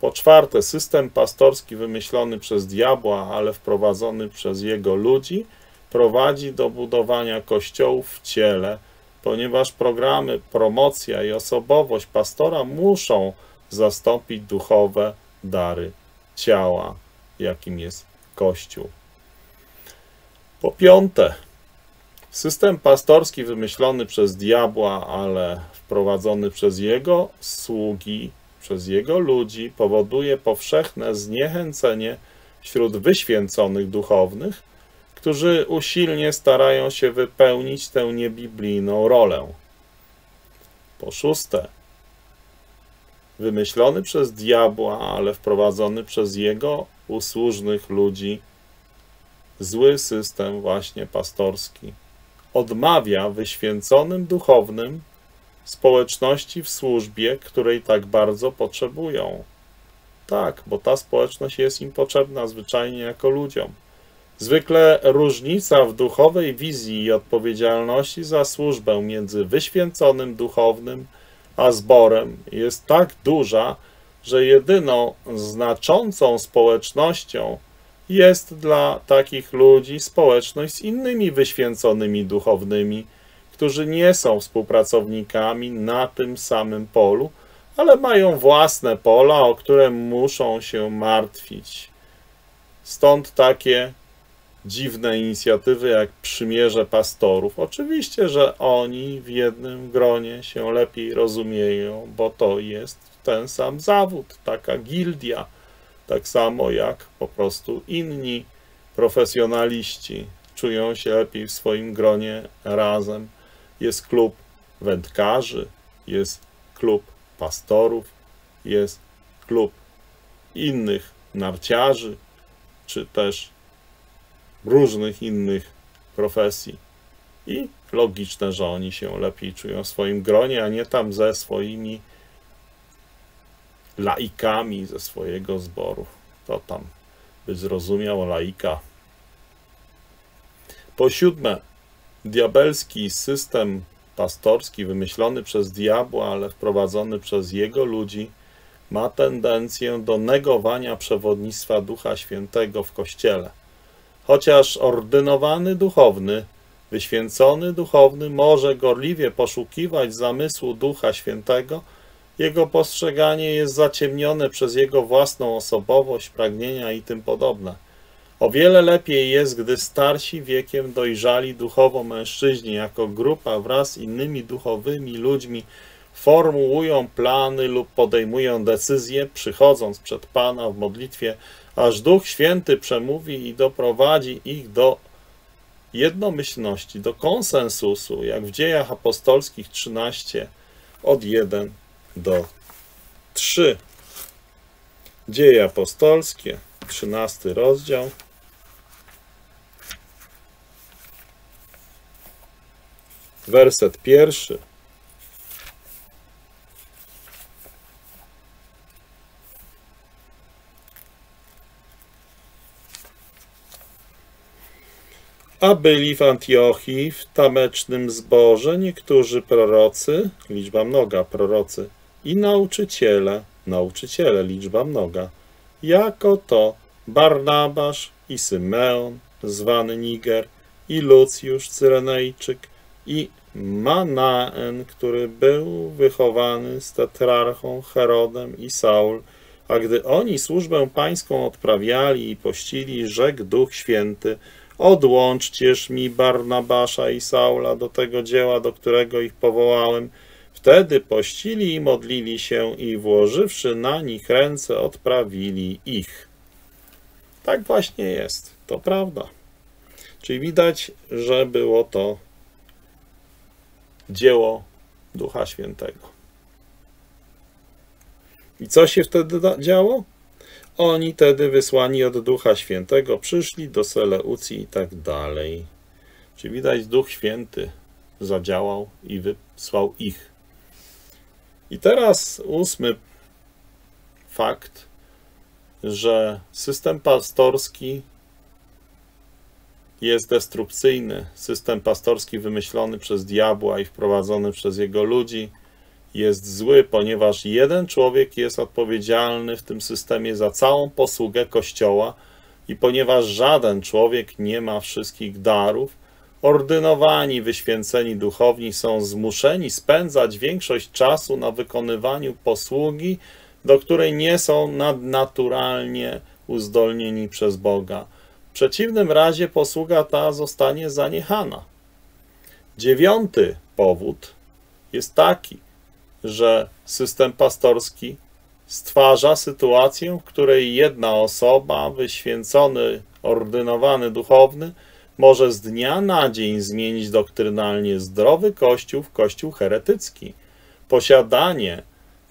Po czwarte, system pastorski wymyślony przez diabła, ale wprowadzony przez jego ludzi, prowadzi do budowania kościołów w ciele, ponieważ programy, promocja i osobowość pastora muszą zastąpić duchowe dary ciała, jakim jest Kościół. Po piąte, system pastorski wymyślony przez diabła, ale wprowadzony przez jego sługi, przez jego ludzi, powoduje powszechne zniechęcenie wśród wyświęconych duchownych, którzy usilnie starają się wypełnić tę niebiblijną rolę. Po szóste, wymyślony przez diabła, ale wprowadzony przez jego usłużnych ludzi, zły system właśnie pastorski odmawia wyświęconym duchownym społeczności w służbie, której tak bardzo potrzebują. Tak, bo ta społeczność jest im potrzebna zwyczajnie jako ludziom. Zwykle różnica w duchowej wizji i odpowiedzialności za służbę między wyświęconym duchownym a zborem jest tak duża, że jedyną znaczącą społecznością jest dla takich ludzi społeczność z innymi wyświęconymi duchownymi, którzy nie są współpracownikami na tym samym polu, ale mają własne pola, o które muszą się martwić. Stąd takie dziwne inicjatywy jak przymierze pastorów. Oczywiście, że oni w jednym gronie się lepiej rozumieją, bo to jest ten sam zawód, taka gildia, tak samo jak po prostu inni profesjonaliści czują się lepiej w swoim gronie razem. Jest klub wędkarzy, jest klub pastorów, jest klub innych narciarzy, czy też różnych innych profesji. I logiczne, że oni się lepiej czują w swoim gronie, a nie tam ze swoimi laikami ze swojego zboru. To tam by zrozumiał laika. Po siódme, diabelski system pastorski wymyślony przez diabła, ale wprowadzony przez jego ludzi, ma tendencję do negowania przewodnictwa Ducha Świętego w Kościele. Chociaż ordynowany duchowny, wyświęcony duchowny może gorliwie poszukiwać zamysłu Ducha Świętego, jego postrzeganie jest zaciemnione przez jego własną osobowość, pragnienia i tym podobne. O wiele lepiej jest, gdy starsi wiekiem dojrzali duchowo mężczyźni jako grupa wraz z innymi duchowymi ludźmi formułują plany lub podejmują decyzje, przychodząc przed Pana w modlitwie, aż Duch Święty przemówi i doprowadzi ich do jednomyślności, do konsensusu, jak w Dziejach Apostolskich trzynaście, od pierwszego do trzeciego. Dzieje apostolskie, trzynasty rozdział. Werset pierwszy. A byli w Antiochii, w tamecznym zborze, niektórzy prorocy, liczba mnoga, prorocy, i nauczyciele, nauczyciele, liczba mnoga, jako to Barnabasz i Symeon, zwany Niger, i Lucjusz Cyrenejczyk, i Manaen, który był wychowany z tetrarchą Herodem i Saul, a gdy oni służbę pańską odprawiali i pościli, rzekł Duch Święty, odłączcież mi Barnabasza i Saula do tego dzieła, do którego ich powołałem. Wtedy pościli i modlili się i włożywszy na nich ręce, odprawili ich. Tak właśnie jest, to prawda. Czyli widać, że było to dzieło Ducha Świętego. I co się wtedy działo? Oni tedy wysłani od Ducha Świętego przyszli do Seleucji i tak dalej. Czyli widać, Duch Święty zadziałał i wysłał ich. I teraz ósmy fakt, że system pastorski jest destrukcyjny. System pastorski wymyślony przez diabła i wprowadzony przez jego ludzi jest zły, ponieważ jeden człowiek jest odpowiedzialny w tym systemie za całą posługę Kościoła i ponieważ żaden człowiek nie ma wszystkich darów, ordynowani, wyświęceni duchowni są zmuszeni spędzać większość czasu na wykonywaniu posługi, do której nie są nadnaturalnie uzdolnieni przez Boga. W przeciwnym razie posługa ta zostanie zaniechana. Dziewiąty powód jest taki, że system pastorski stwarza sytuację, w której jedna osoba, wyświęcony, ordynowany duchowny, może z dnia na dzień zmienić doktrynalnie zdrowy Kościół w Kościół heretycki. Posiadanie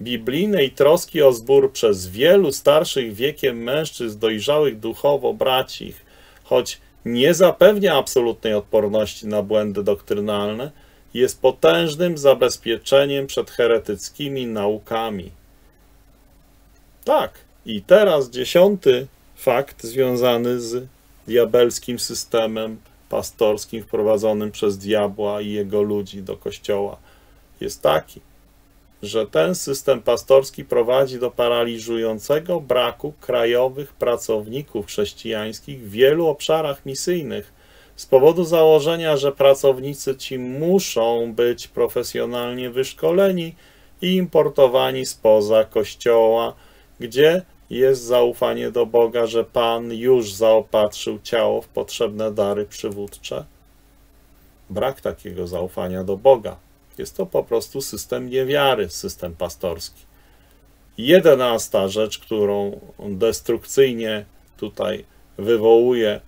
biblijnej troski o zbór przez wielu starszych wiekiem mężczyzn dojrzałych duchowo bracich, choć nie zapewnia absolutnej odporności na błędy doktrynalne, jest potężnym zabezpieczeniem przed heretyckimi naukami. Tak, i teraz dziesiąty fakt związany z diabelskim systemem pastorskim wprowadzonym przez diabła i jego ludzi do Kościoła jest taki, że ten system pastorski prowadzi do paraliżującego braku krajowych pracowników chrześcijańskich w wielu obszarach misyjnych z powodu założenia, że pracownicy ci muszą być profesjonalnie wyszkoleni i importowani spoza Kościoła, gdzie jest zaufanie do Boga, że Pan już zaopatrzył ciało w potrzebne dary przywódcze. Brak takiego zaufania do Boga. Jest to po prostu system niewiary, system pastorski. Jedenasta rzecz, którą destrukcyjnie tutaj wywołuje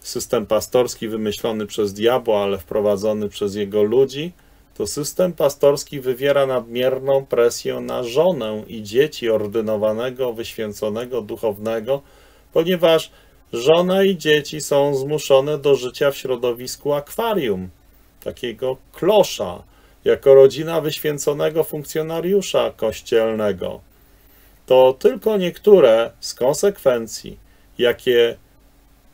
system pastorski wymyślony przez diabła, ale wprowadzony przez jego ludzi, to system pastorski wywiera nadmierną presję na żonę i dzieci ordynowanego, wyświęconego, duchownego, ponieważ żona i dzieci są zmuszone do życia w środowisku akwarium, takiego klosza, jako rodzina wyświęconego funkcjonariusza kościelnego. To tylko niektóre z konsekwencji, jakie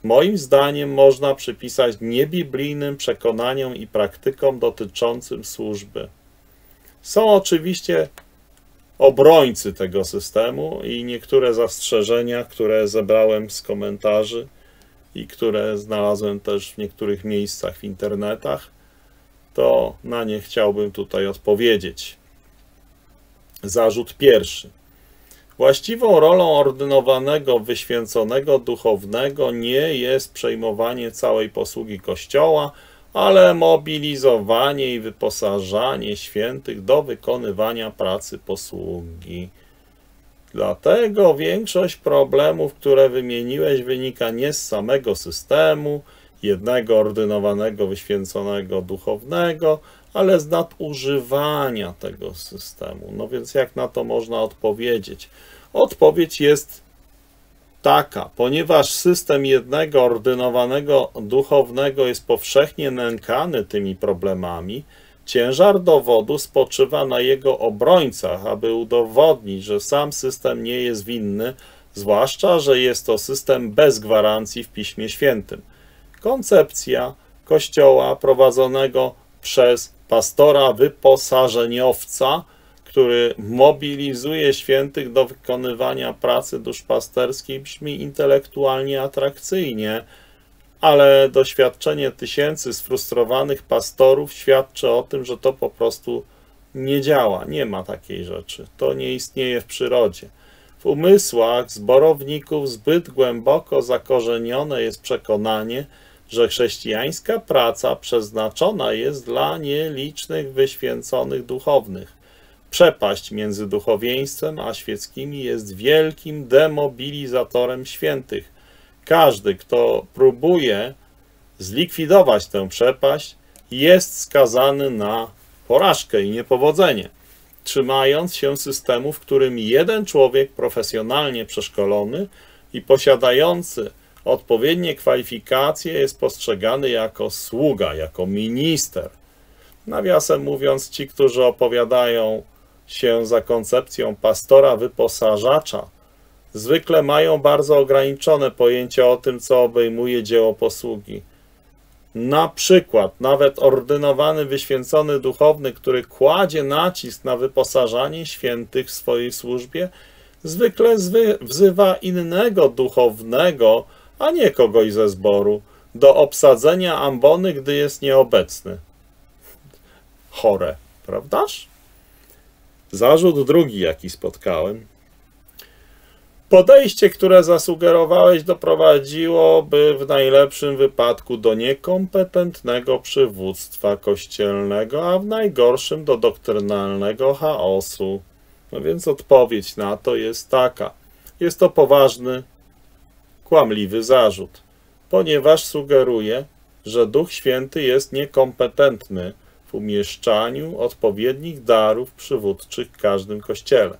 moim zdaniem można przypisać niebiblijnym przekonaniom i praktykom dotyczącym służby. Są oczywiście obrońcy tego systemu i niektóre zastrzeżenia, które zebrałem z komentarzy i które znalazłem też w niektórych miejscach w internetach, to na nie chciałbym tutaj odpowiedzieć. Zarzut pierwszy. Właściwą rolą ordynowanego, wyświęconego, duchownego nie jest przejmowanie całej posługi Kościoła, ale mobilizowanie i wyposażanie świętych do wykonywania pracy posługi. Dlatego większość problemów, które wymieniłeś, wynika nie z samego systemu, jednego ordynowanego, wyświęconego, duchownego, ale z nadużywania tego systemu. No więc jak na to można odpowiedzieć? Odpowiedź jest taka, ponieważ system jednego ordynowanego, duchownego jest powszechnie nękany tymi problemami, ciężar dowodu spoczywa na jego obrońcach, aby udowodnić, że sam system nie jest winny, zwłaszcza że jest to system bez gwarancji w Piśmie Świętym. Koncepcja Kościoła prowadzonego przez pastora wyposażeniowca, który mobilizuje świętych do wykonywania pracy duszpasterskiej, brzmi intelektualnie atrakcyjnie, ale doświadczenie tysięcy sfrustrowanych pastorów świadczy o tym, że to po prostu nie działa, nie ma takiej rzeczy, to nie istnieje w przyrodzie. W umysłach zborowników zbyt głęboko zakorzenione jest przekonanie, że chrześcijańska praca przeznaczona jest dla nielicznych wyświęconych duchownych. Przepaść między duchowieństwem a świeckimi jest wielkim demobilizatorem świętych. Każdy, kto próbuje zlikwidować tę przepaść, jest skazany na porażkę i niepowodzenie, trzymając się systemu, w którym jeden człowiek profesjonalnie przeszkolony i posiadający odpowiednie kwalifikacje jest postrzegany jako sługa, jako minister. Nawiasem mówiąc, ci, którzy opowiadają się za koncepcją pastora wyposażacza, zwykle mają bardzo ograniczone pojęcie o tym, co obejmuje dzieło posługi. Na przykład nawet ordynowany, wyświęcony duchowny, który kładzie nacisk na wyposażanie świętych w swojej służbie, zwykle wzywa innego duchownego, a nie kogoś ze zboru, do obsadzenia ambony, gdy jest nieobecny. Chore, prawdaż? Zarzut drugi, jaki spotkałem. Podejście, które zasugerowałeś, doprowadziłoby w najlepszym wypadku do niekompetentnego przywództwa kościelnego, a w najgorszym do doktrynalnego chaosu. No więc odpowiedź na to jest taka. Jest to poważny, kłamliwy zarzut, ponieważ sugeruje, że Duch Święty jest niekompetentny w umieszczaniu odpowiednich darów przywódczych w każdym kościele.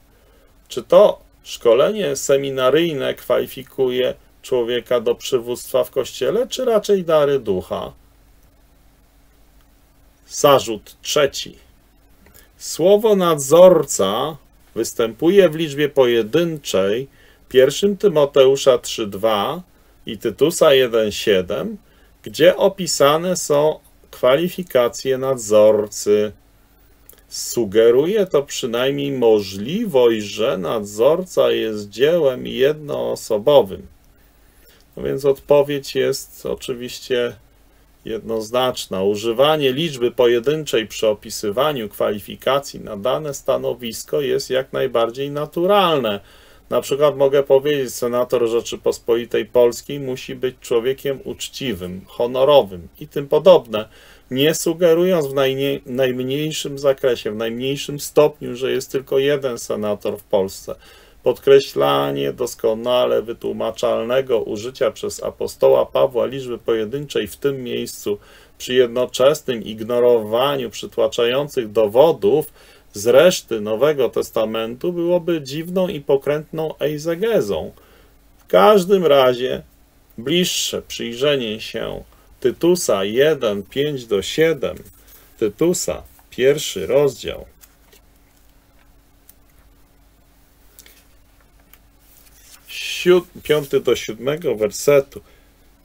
Czy to szkolenie seminaryjne kwalifikuje człowieka do przywództwa w kościele, czy raczej dary ducha? Zarzut trzeci. Słowo nadzorca występuje w liczbie pojedynczej pierwszego Tymoteusza trzy dwa i Tytusa jeden siedem, gdzie opisane są kwalifikacje nadzorcy. Sugeruje to przynajmniej możliwość, że nadzorca jest dziełem jednoosobowym. No więc odpowiedź jest oczywiście jednoznaczna. Używanie liczby pojedynczej przy opisywaniu kwalifikacji na dane stanowisko jest jak najbardziej naturalne. Na przykład mogę powiedzieć, senator Rzeczypospolitej Polskiej musi być człowiekiem uczciwym, honorowym i tym podobne, nie sugerując w najmniej, najmniejszym zakresie, w najmniejszym stopniu, że jest tylko jeden senator w Polsce. Podkreślanie doskonale wytłumaczalnego użycia przez apostoła Pawła liczby pojedynczej w tym miejscu przy jednoczesnym ignorowaniu przytłaczających dowodów z reszty Nowego Testamentu byłoby dziwną i pokrętną egzegezą. W każdym razie bliższe przyjrzenie się Tytusa jeden, pięć do siedem, Tytusa, pierwszy rozdział, piąty do siódmego wersetu.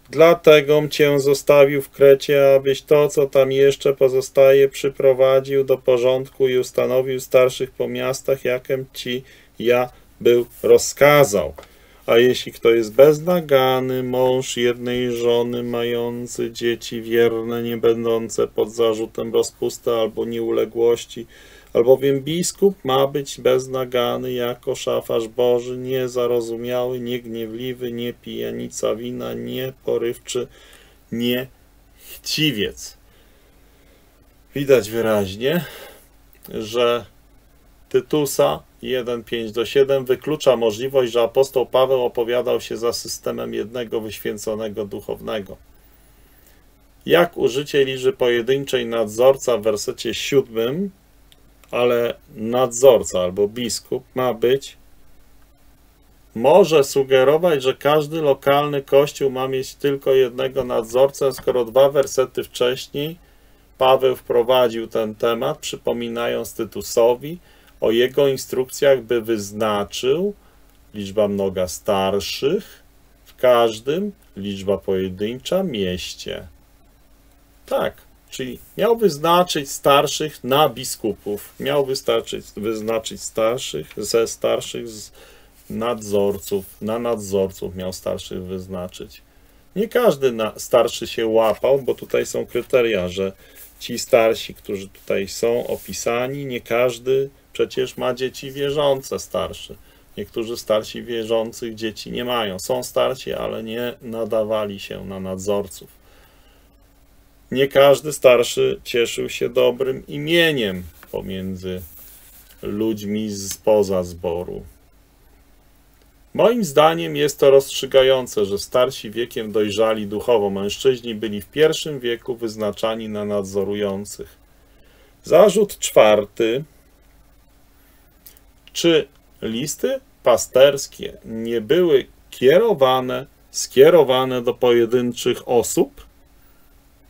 Dlategom cię zostawił w Krecie, abyś to, co tam jeszcze pozostaje, przyprowadził do porządku i ustanowił starszych po miastach, jakem ci ja był rozkazał. A jeśli kto jest beznagany, mąż jednej żony, mający dzieci wierne, nie będące pod zarzutem rozpusty albo nieuległości, albowiem biskup ma być beznagany jako szafarz boży, niezarozumiały, niegniewliwy, nie pijanica wina, nie porywczy, nie chciwiec. Widać wyraźnie, że Tytusa jeden, pięć do siedem wyklucza możliwość, że apostoł Paweł opowiadał się za systemem jednego wyświęconego duchownego. Jak użycie liczby pojedynczej nadzorca w wersecie siódmym, ale nadzorca albo biskup ma być, może sugerować, że każdy lokalny kościół ma mieć tylko jednego nadzorcę, skoro dwa wersety wcześniej Paweł wprowadził ten temat, przypominając Tytusowi o jego instrukcjach, by wyznaczył liczba mnoga starszych w każdym, liczba pojedyncza mieście. Tak, czyli miał wyznaczyć starszych na biskupów, miał wystarczyć, wyznaczyć starszych ze starszych z nadzorców, na nadzorców miał starszych wyznaczyć. Nie każdy na, starszy się łapał, bo tutaj są kryteria, że ci starsi, którzy tutaj są opisani, nie każdy przecież ma dzieci wierzące starszy. Niektórzy starsi wierzących dzieci nie mają. Są starsi, ale nie nadawali się na nadzorców. Nie każdy starszy cieszył się dobrym imieniem pomiędzy ludźmi spoza zboru. Moim zdaniem jest to rozstrzygające, że starsi wiekiem dojrzali duchowo, mężczyźni byli w pierwszym wieku wyznaczani na nadzorujących. Zarzut czwarty. Czy listy pasterskie nie były kierowane, skierowane do pojedynczych osób?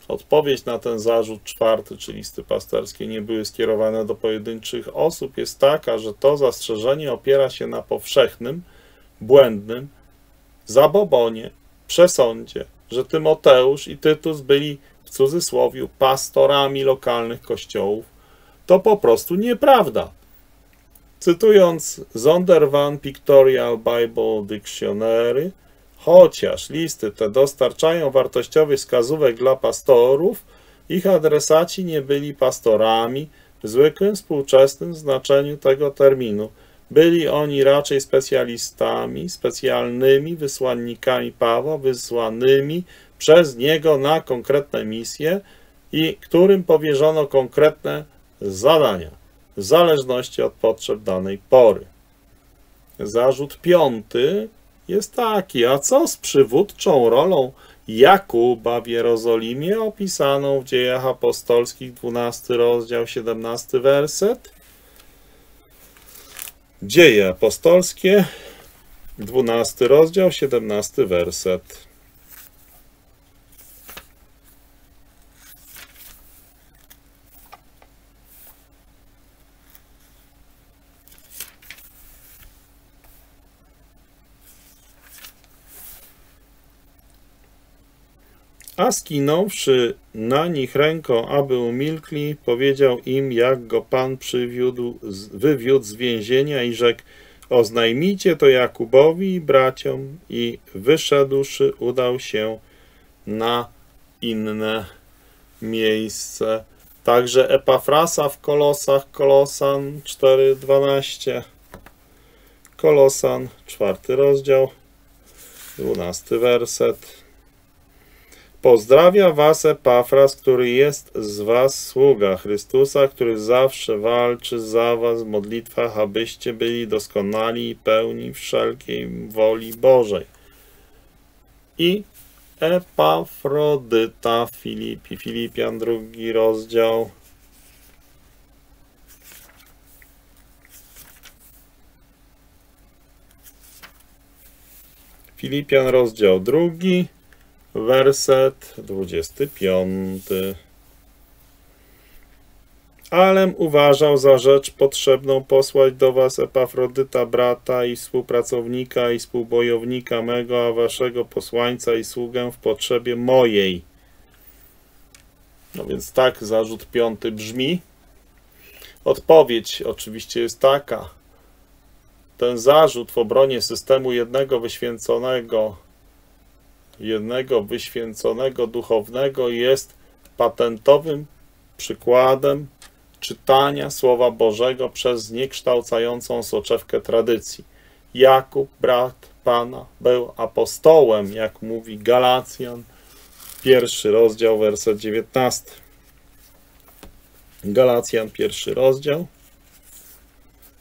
Odpowiedź na ten zarzut czwarty, czy listy pasterskie nie były skierowane do pojedynczych osób, jest taka, że to zastrzeżenie opiera się na powszechnym, błędnym zabobonie, przesądzie, że Tymoteusz i Tytus byli w cudzysłowie pastorami lokalnych kościołów. To po prostu nieprawda. Cytując Zondervan Pictorial Bible Dictionary, chociaż listy te dostarczają wartościowych wskazówek dla pastorów, ich adresaci nie byli pastorami w zwykłym współczesnym znaczeniu tego terminu. Byli oni raczej specjalistami, specjalnymi wysłannikami Pawła, wysłanymi przez niego na konkretne misje i którym powierzono konkretne zadania w zależności od potrzeb danej pory. Zarzut piąty jest taki, a co z przywódczą rolą Jakuba w Jerozolimie opisaną w Dziejach Apostolskich dwunasty rozdział siedemnasty werset? Dzieje Apostolskie, dwunasty rozdział, siedemnasty werset. A skinąwszy na nich ręką, aby umilkli, powiedział im, jak go Pan przywiódł, wywiódł z więzienia i rzekł, oznajmijcie to Jakubowi i braciom, i wyszedłszy udał się na inne miejsce. Także Epafrasa w Kolosach, Kolosan cztery dwanaście, Kolosan czwarty rozdział, dwunasty werset. Pozdrawia was Epafras, który jest z was sługa Chrystusa, który zawsze walczy za was w modlitwach, abyście byli doskonali i pełni wszelkiej woli Bożej. I Epafrodyta Filipi, Filipian drugi rozdział. Filipian rozdział drugi. Werset dwudziesty piąty. Alem uważał za rzecz potrzebną posłać do was Epafrodyta, brata i współpracownika i współbojownika mego, a waszego posłańca i sługę w potrzebie mojej. No więc tak zarzut piąty brzmi. Odpowiedź oczywiście jest taka. Ten zarzut w obronie systemu jednego wyświęconego jednego wyświęconego duchownego jest patentowym przykładem czytania Słowa Bożego przez zniekształcającą soczewkę tradycji. Jakub, brat Pana, był apostołem, jak mówi Galacjan, pierwszy rozdział, werset dziewiętnasty. Galacjan, pierwszy rozdział,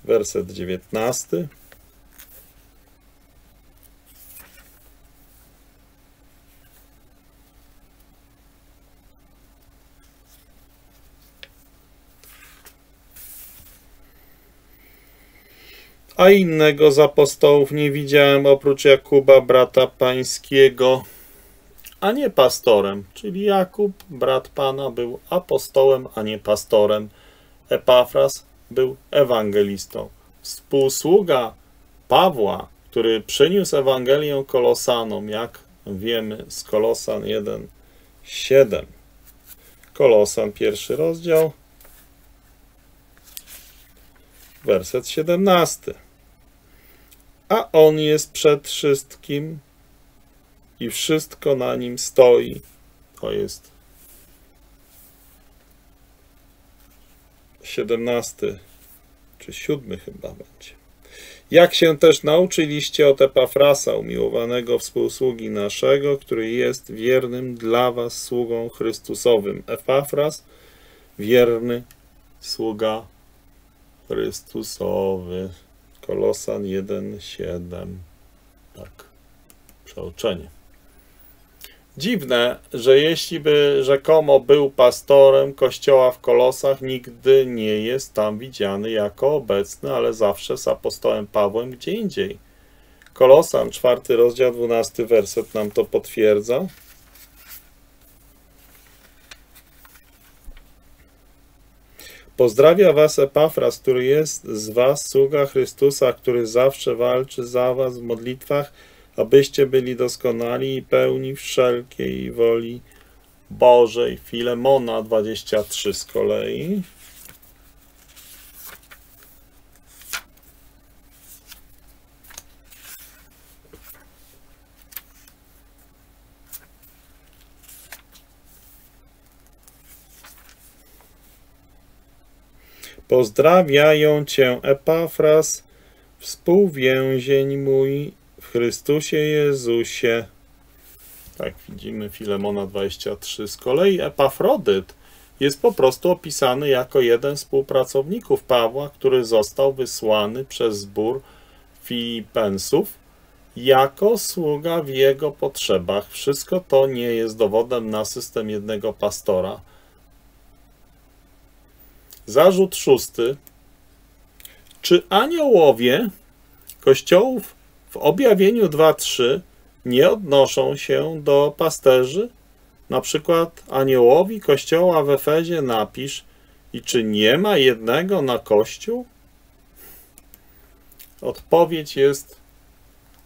werset dziewiętnasty. A innego z apostołów nie widziałem oprócz Jakuba, brata pańskiego, a nie pastorem. Czyli Jakub, brat Pana, był apostołem, a nie pastorem. Epafras był ewangelistą. Współsługa Pawła, który przyniósł Ewangelię Kolosanom, jak wiemy z Kolosan jeden siedem. Kolosan pierwszy rozdział, werset siedemnasty. A on jest przed wszystkim i wszystko na nim stoi. To jest siedemnasty, czy siódmy chyba będzie. Jak się też nauczyliście od Epafrasa, umiłowanego współsługi naszego, który jest wiernym dla was sługą Chrystusowym. Epafras, wierny sługa Chrystusowy. Kolosan jeden siedem. Tak, przeoczenie. Dziwne, że jeśli by rzekomo był pastorem kościoła w Kolosach, nigdy nie jest tam widziany jako obecny, ale zawsze z apostołem Pawłem gdzie indziej. Kolosan czwarty rozdział, dwunasty werset nam to potwierdza. Pozdrawia was Epafras, który jest z was sługa Chrystusa, który zawsze walczy za was w modlitwach, abyście byli doskonali i pełni wszelkiej woli Bożej. Filemona dwadzieścia trzy z kolei. Pozdrawiają cię Epafras, współwięzień mój w Chrystusie Jezusie. Tak widzimy Filemona dwadzieścia trzy. Z kolei Epafrodyt jest po prostu opisany jako jeden z współpracowników Pawła, który został wysłany przez zbór Filipensów jako sługa w jego potrzebach. Wszystko to nie jest dowodem na system jednego pastora. Zarzut szósty. Czy aniołowie kościołów w objawieniu dwa trzy nie odnoszą się do pasterzy? Na przykład aniołowi kościoła w Efezie napisz i czy nie ma jednego na kościół? Odpowiedź jest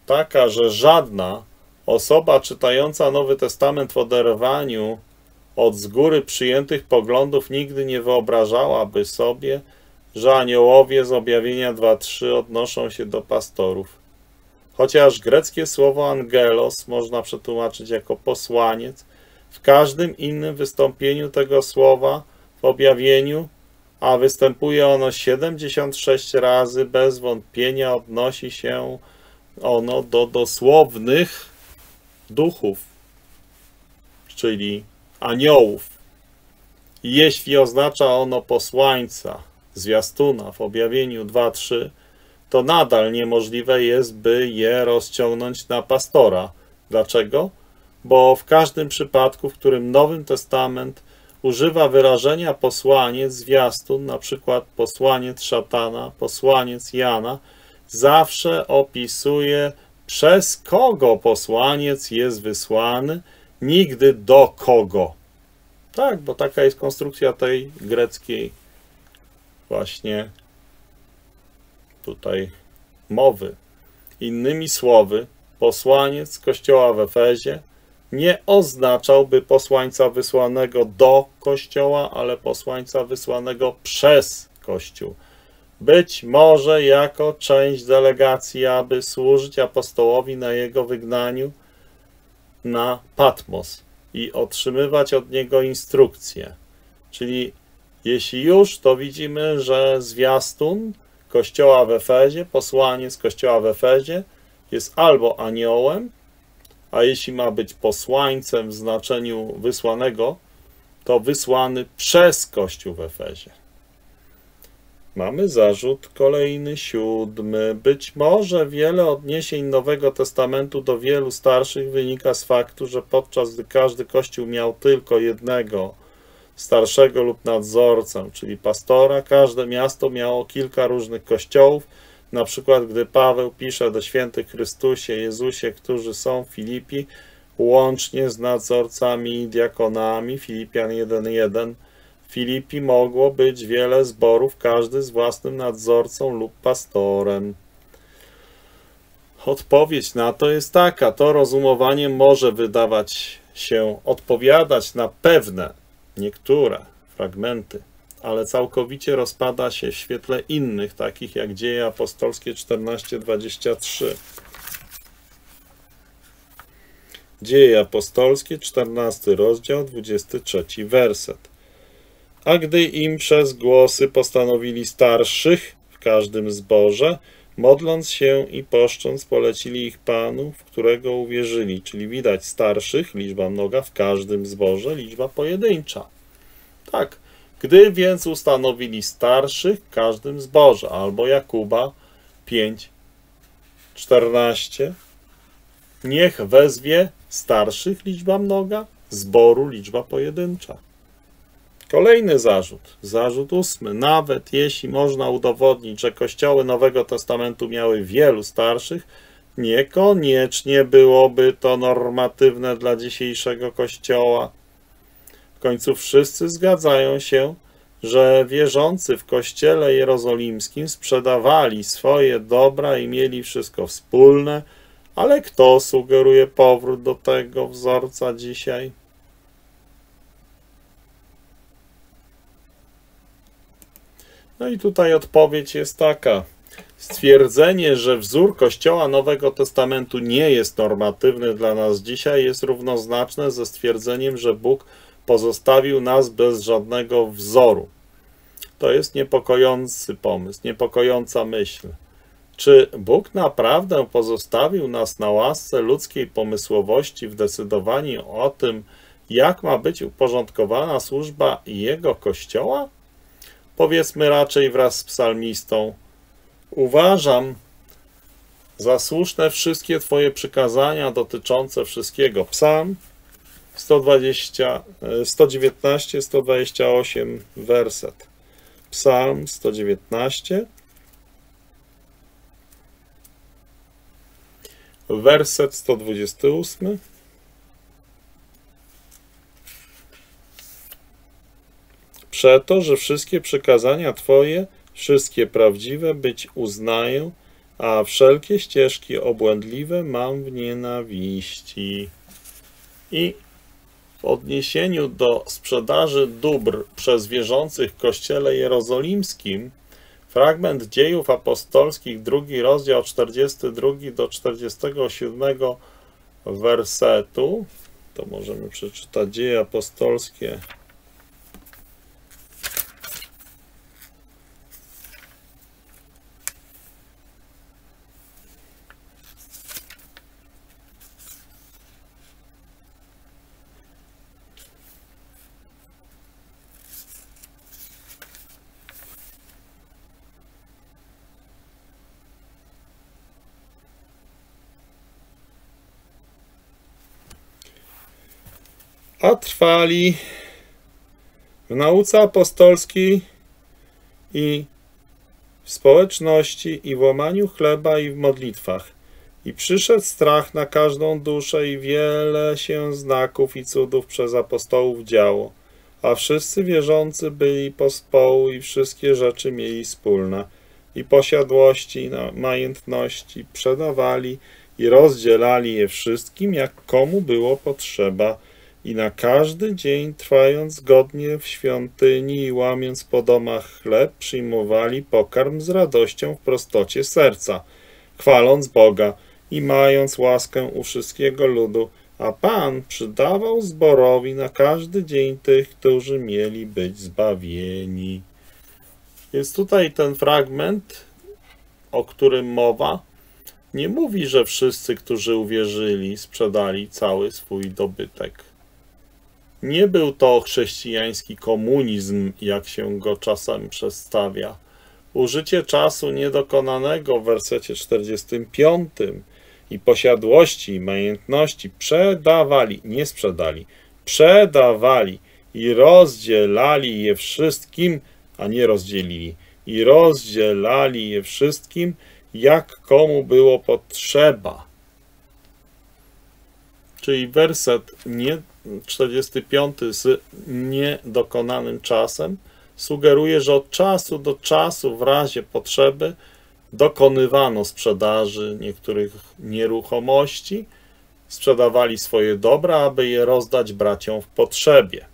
taka, że żadna osoba czytająca Nowy Testament w oderwaniu od z góry przyjętych poglądów nigdy nie wyobrażałaby sobie, że aniołowie z objawienia dwa trzy odnoszą się do pastorów. Chociaż greckie słowo angelos można przetłumaczyć jako posłaniec, w każdym innym wystąpieniu tego słowa w objawieniu, a występuje ono siedemdziesiąt sześć razy, bez wątpienia odnosi się ono do dosłownych duchów, czyli aniołów. Jeśli oznacza ono posłańca, zwiastuna w objawieniu dwa trzy, to nadal niemożliwe jest, by je rozciągnąć na pastora. Dlaczego? Bo w każdym przypadku, w którym Nowy Testament używa wyrażenia posłaniec, zwiastun, na przykład posłaniec szatana, posłaniec Jana, zawsze opisuje, przez kogo posłaniec jest wysłany, nigdy do kogo. Tak, bo taka jest konstrukcja tej greckiej właśnie tutaj mowy. Innymi słowy, posłaniec kościoła w Efezie nie oznaczałby posłańca wysłanego do kościoła, ale posłańca wysłanego przez kościół. Być może jako część delegacji, aby służyć apostołowi na jego wygnaniu na Patmos i otrzymywać od niego instrukcje. Czyli jeśli już, to widzimy, że zwiastun kościoła w Efezie, posłaniec kościoła w Efezie jest albo aniołem, a jeśli ma być posłańcem w znaczeniu wysłanego, to wysłany przez kościół w Efezie. Mamy zarzut kolejny, siódmy. Być może wiele odniesień Nowego Testamentu do wielu starszych wynika z faktu, że podczas gdy każdy kościół miał tylko jednego starszego lub nadzorcę, czyli pastora, każde miasto miało kilka różnych kościołów. Na przykład, gdy Paweł pisze do świętych Chrystusie, Jezusie, którzy są w Filipi, łącznie z nadzorcami i diakonami, Filipian jeden jeden, w Filipi mogło być wiele zborów, każdy z własnym nadzorcą lub pastorem. Odpowiedź na to jest taka. To rozumowanie może wydawać się odpowiadać na pewne, niektóre fragmenty, ale całkowicie rozpada się w świetle innych, takich jak Dzieje Apostolskie czternaście dwadzieścia trzy. Dzieje Apostolskie, czternasty rozdział, dwudziesty trzeci werset. A gdy im przez głosy postanowili starszych w każdym zborze, modląc się i poszcząc, polecili ich Panu, w którego uwierzyli. Czyli widać starszych, liczba mnoga, w każdym zborze, liczba pojedyncza. Tak, gdy więc ustanowili starszych w każdym zborze, albo Jakuba pięć czternaście, niech wezwie starszych, liczba mnoga, zboru, liczba pojedyncza. Kolejny zarzut, zarzut ósmy. Nawet jeśli można udowodnić, że kościoły Nowego Testamentu miały wielu starszych, niekoniecznie byłoby to normatywne dla dzisiejszego kościoła. W końcu wszyscy zgadzają się, że wierzący w kościele jerozolimskim sprzedawali swoje dobra i mieli wszystko wspólne, ale kto sugeruje powrót do tego wzorca dzisiaj? No i tutaj odpowiedź jest taka. Stwierdzenie, że wzór Kościoła Nowego Testamentu nie jest normatywny dla nas dzisiaj, jest równoznaczne ze stwierdzeniem, że Bóg pozostawił nas bez żadnego wzoru. To jest niepokojący pomysł, niepokojąca myśl. Czy Bóg naprawdę pozostawił nas na łasce ludzkiej pomysłowości w decydowaniu o tym, jak ma być uporządkowana służba Jego Kościoła? Powiedzmy raczej wraz z psalmistą: uważam za słuszne wszystkie Twoje przykazania dotyczące wszystkiego. Psalm sto dziewiętnaście, sto dwadzieścia osiem, werset. Psalm sto dziewiętnaście, werset sto dwadzieścia osiem. Przeto, że wszystkie przykazania Twoje, wszystkie prawdziwe, być uznaję, a wszelkie ścieżki obłędliwe mam w nienawiści. I w odniesieniu do sprzedaży dóbr przez wierzących w Kościele Jerozolimskim, fragment Dziejów Apostolskich, drugi rozdział, czterdziesty drugi do czterdziestego siódmego wersetu, to możemy przeczytać Dzieje Apostolskie. A trwali w nauce apostolskiej i w społeczności i w łamaniu chleba i w modlitwach. I przyszedł strach na każdą duszę i wiele się znaków i cudów przez apostołów działo. A wszyscy wierzący byli pospołu i wszystkie rzeczy mieli wspólne. I posiadłości, i majątności sprzedawali i rozdzielali je wszystkim, jak komu było potrzeba. I na każdy dzień, trwając zgodnie w świątyni i łamiąc po domach chleb, przyjmowali pokarm z radością w prostocie serca, chwaląc Boga i mając łaskę u wszystkiego ludu, a Pan przydawał zborowi na każdy dzień tych, którzy mieli być zbawieni. Więc tutaj ten fragment, o którym mowa, nie mówi, że wszyscy, którzy uwierzyli, sprzedali cały swój dobytek. Nie był to chrześcijański komunizm, jak się go czasem przedstawia. Użycie czasu niedokonanego w wersecie czterdziestym piątym i posiadłości i majątności przedawali, nie sprzedali, przedawali i rozdzielali je wszystkim, a nie rozdzielili, i rozdzielali je wszystkim, jak komu było potrzeba. Czyli werset nie czterdziesty piąty z niedokonanym czasem sugeruje, że od czasu do czasu w razie potrzeby dokonywano sprzedaży niektórych nieruchomości, sprzedawali swoje dobra, aby je rozdać braciom w potrzebie.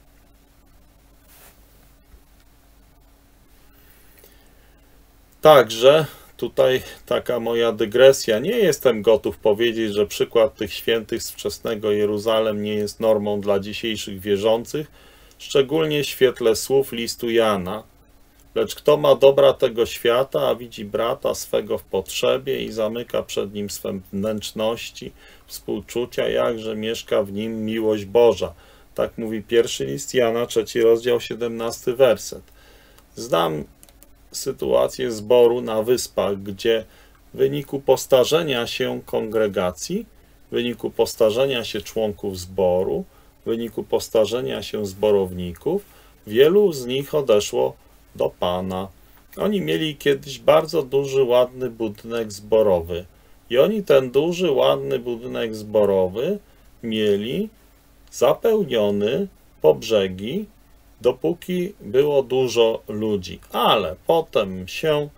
Także tutaj taka moja dygresja. Nie jestem gotów powiedzieć, że przykład tych świętych z wczesnego Jeruzalem nie jest normą dla dzisiejszych wierzących, szczególnie w świetle słów listu Jana. Lecz kto ma dobra tego świata, a widzi brata swego w potrzebie i zamyka przed nim swe wnętrzności, współczucia, jakże mieszka w nim miłość Boża. Tak mówi pierwszy list Jana, trzeci rozdział, siedemnasty werset. Znam sytuację zboru na wyspach, gdzie w wyniku postarzenia się kongregacji, w wyniku postarzenia się członków zboru, w wyniku postarzenia się zborowników, wielu z nich odeszło do Pana. Oni mieli kiedyś bardzo duży, ładny budynek zborowy i oni ten duży, ładny budynek zborowy mieli zapełniony po brzegi, dopóki było dużo ludzi, ale potem się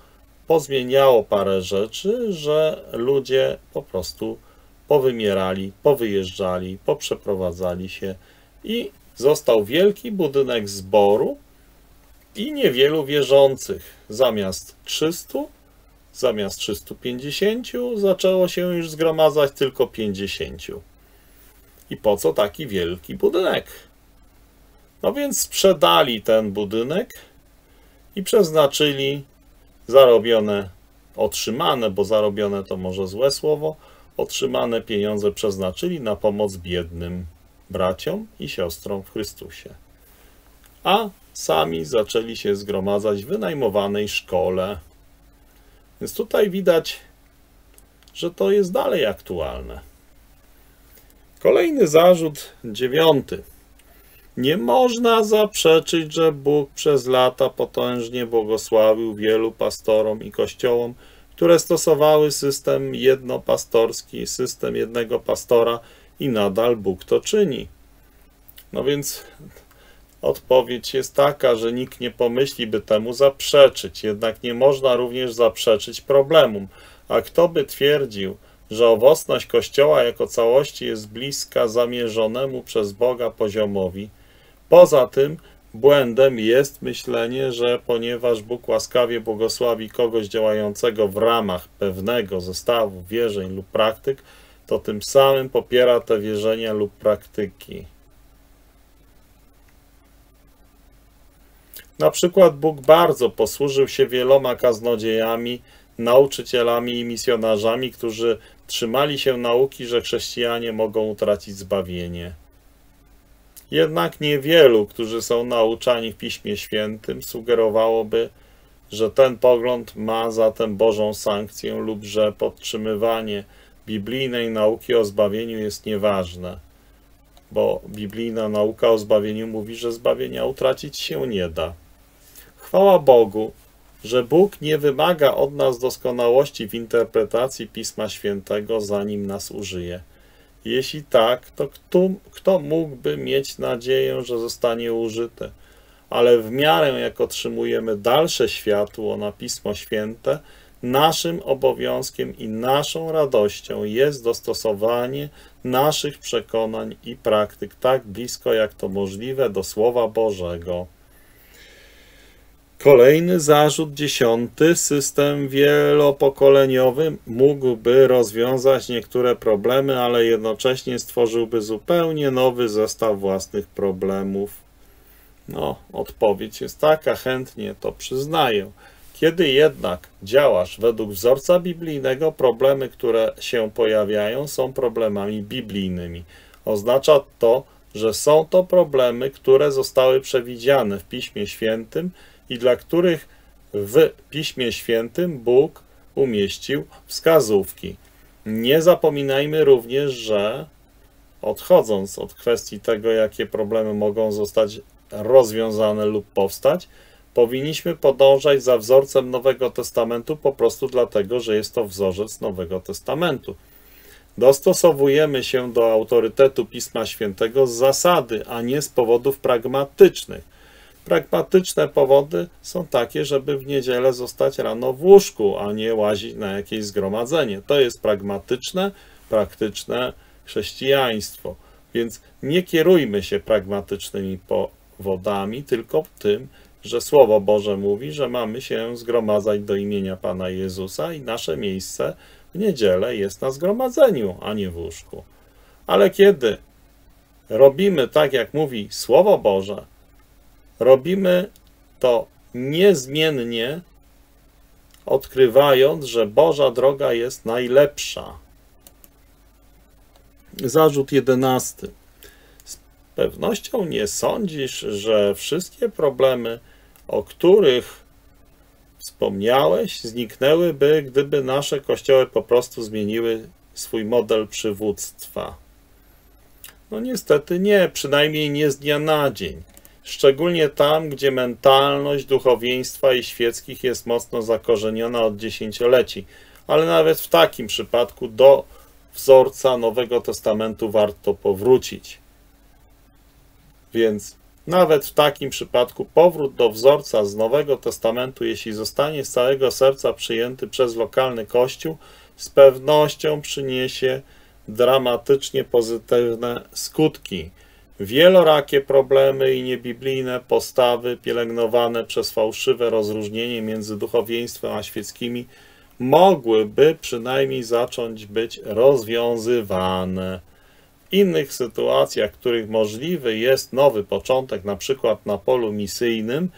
pozmieniało parę rzeczy, że ludzie po prostu powymierali, powyjeżdżali, poprzeprowadzali się i został wielki budynek zboru i niewielu wierzących. Zamiast trzystu, zamiast trzystu pięćdziesięciu zaczęło się już zgromadzać tylko pięćdziesięciu. I po co taki wielki budynek? No więc sprzedali ten budynek i przeznaczyli zarobione, otrzymane, bo zarobione to może złe słowo, otrzymane pieniądze przeznaczyli na pomoc biednym braciom i siostrom w Chrystusie. A sami zaczęli się zgromadzać w wynajmowanej szkole. Więc tutaj widać, że to jest dalej aktualne. Kolejny zarzut, dziewiąty. Nie można zaprzeczyć, że Bóg przez lata potężnie błogosławił wielu pastorom i kościołom, które stosowały system jednopastorski, system jednego pastora i nadal Bóg to czyni. No więc odpowiedź jest taka, że nikt nie pomyśli, by temu zaprzeczyć. Jednak nie można również zaprzeczyć problemom. A kto by twierdził, że owocność Kościoła jako całości jest bliska zamierzonemu przez Boga poziomowi? Poza tym błędem jest myślenie, że ponieważ Bóg łaskawie błogosławi kogoś działającego w ramach pewnego zestawu wierzeń lub praktyk, to tym samym popiera te wierzenia lub praktyki. Na przykład Bóg bardzo posłużył się wieloma kaznodziejami, nauczycielami i misjonarzami, którzy trzymali się nauki, że chrześcijanie mogą utracić zbawienie. Jednak niewielu, którzy są nauczani w Piśmie Świętym, sugerowałoby, że ten pogląd ma zatem Bożą sankcję lub że podtrzymywanie biblijnej nauki o zbawieniu jest nieważne, bo biblijna nauka o zbawieniu mówi, że zbawienia utracić się nie da. Chwała Bogu, że Bóg nie wymaga od nas doskonałości w interpretacji Pisma Świętego, zanim nas użyje. Jeśli tak, to kto, kto mógłby mieć nadzieję, że zostanie użyty? Ale w miarę jak otrzymujemy dalsze światło na Pismo Święte, naszym obowiązkiem i naszą radością jest dostosowanie naszych przekonań i praktyk tak blisko, jak to możliwe, do Słowa Bożego. Kolejny zarzut, dziesiąty. System wielopokoleniowy mógłby rozwiązać niektóre problemy, ale jednocześnie stworzyłby zupełnie nowy zestaw własnych problemów. No, odpowiedź jest taka, chętnie to przyznaję. Kiedy jednak działasz według wzorca biblijnego, problemy, które się pojawiają, są problemami biblijnymi. Oznacza to, że są to problemy, które zostały przewidziane w Piśmie Świętym i dla których w Piśmie Świętym Bóg umieścił wskazówki. Nie zapominajmy również, że odchodząc od kwestii tego, jakie problemy mogą zostać rozwiązane lub powstać, powinniśmy podążać za wzorcem Nowego Testamentu po prostu dlatego, że jest to wzorzec Nowego Testamentu. Dostosowujemy się do autorytetu Pisma Świętego z zasady, a nie z powodów pragmatycznych. Pragmatyczne powody są takie, żeby w niedzielę zostać rano w łóżku, a nie łazić na jakieś zgromadzenie. To jest pragmatyczne, praktyczne chrześcijaństwo. Więc nie kierujmy się pragmatycznymi powodami, tylko tym, że Słowo Boże mówi, że mamy się zgromadzać do imienia Pana Jezusa i nasze miejsce w niedzielę jest na zgromadzeniu, a nie w łóżku. Ale kiedy robimy tak, jak mówi Słowo Boże, robimy to niezmiennie, odkrywając, że Boża droga jest najlepsza. Zarzut jedenasty. Z pewnością nie sądzisz, że wszystkie problemy, o których wspomniałeś, zniknęłyby, gdyby nasze kościoły po prostu zmieniły swój model przywództwa. No niestety nie, przynajmniej nie z dnia na dzień. Szczególnie tam, gdzie mentalność duchowieństwa i świeckich jest mocno zakorzeniona od dziesięcioleci. Ale nawet w takim przypadku do wzorca Nowego Testamentu warto powrócić. Więc nawet w takim przypadku powrót do wzorca z Nowego Testamentu, jeśli zostanie z całego serca przyjęty przez lokalny kościół, z pewnością przyniesie dramatycznie pozytywne skutki. Wielorakie problemy i niebiblijne postawy pielęgnowane przez fałszywe rozróżnienie między duchowieństwem a świeckimi mogłyby przynajmniej zacząć być rozwiązywane. W innych sytuacjach, w których możliwy jest nowy początek, na przykład na polu misyjnym,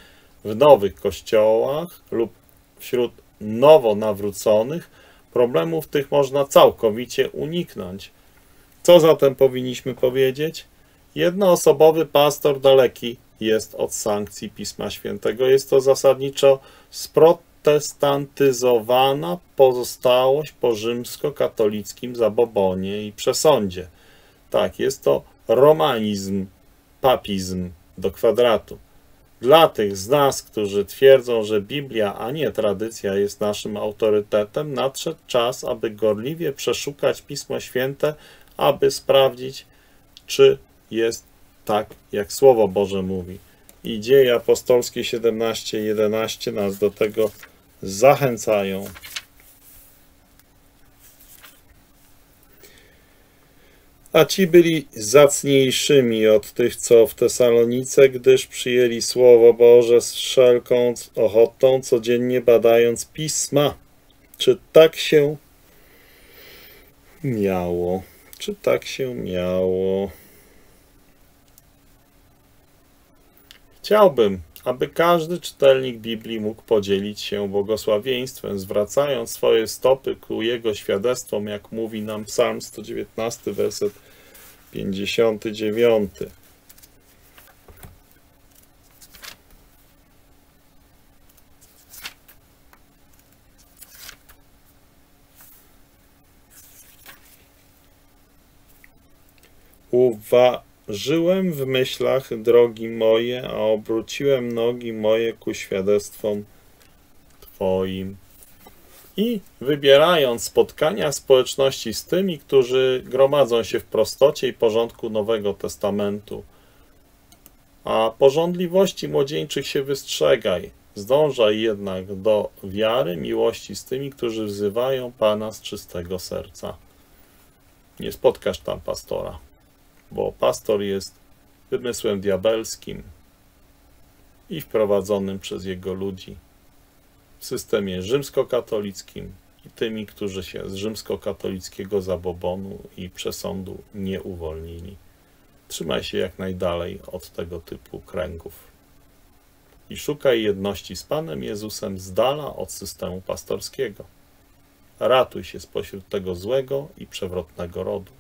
w nowych kościołach lub wśród nowo nawróconych, problemów tych można całkowicie uniknąć. Co zatem powinniśmy powiedzieć? Jednoosobowy pastor daleki jest od sankcji Pisma Świętego. Jest to zasadniczo sprotestantyzowana pozostałość po rzymskokatolickim zabobonie i przesądzie. Tak, jest to romanizm, papizm do kwadratu. Dla tych z nas, którzy twierdzą, że Biblia, a nie tradycja jest naszym autorytetem, nadszedł czas, aby gorliwie przeszukać Pismo Święte, aby sprawdzić, czy jest tak, jak Słowo Boże mówi. I Dzieje Apostolskie siedemnaście jedenaście nas do tego zachęcają. A ci byli zacniejszymi od tych, co w Tesalonice, gdyż przyjęli Słowo Boże z wszelką ochotą, codziennie badając Pisma, czy tak się miało? Czy tak się miało? Chciałbym, aby każdy czytelnik Biblii mógł podzielić się błogosławieństwem, zwracając swoje stopy ku Jego świadectwom, jak mówi nam Psalm sto dziewiętnasty, werset pięćdziesiąty dziewiąty. Uważyłem w myślach drogi moje, a obróciłem nogi moje ku świadectwom Twoim. I wybierając spotkania społeczności z tymi, którzy gromadzą się w prostocie i porządku Nowego Testamentu. A pożądliwości młodzieńczych się wystrzegaj. Zdążaj jednak do wiary, miłości z tymi, którzy wzywają Pana z czystego serca. Nie spotkasz tam pastora, bo pastor jest wymysłem diabelskim i wprowadzonym przez jego ludzi w systemie rzymskokatolickim i tymi, którzy się z rzymskokatolickiego zabobonu i przesądu nie uwolnili. Trzymaj się jak najdalej od tego typu kręgów i szukaj jedności z Panem Jezusem z dala od systemu pastorskiego. Ratuj się spośród tego złego i przewrotnego rodu.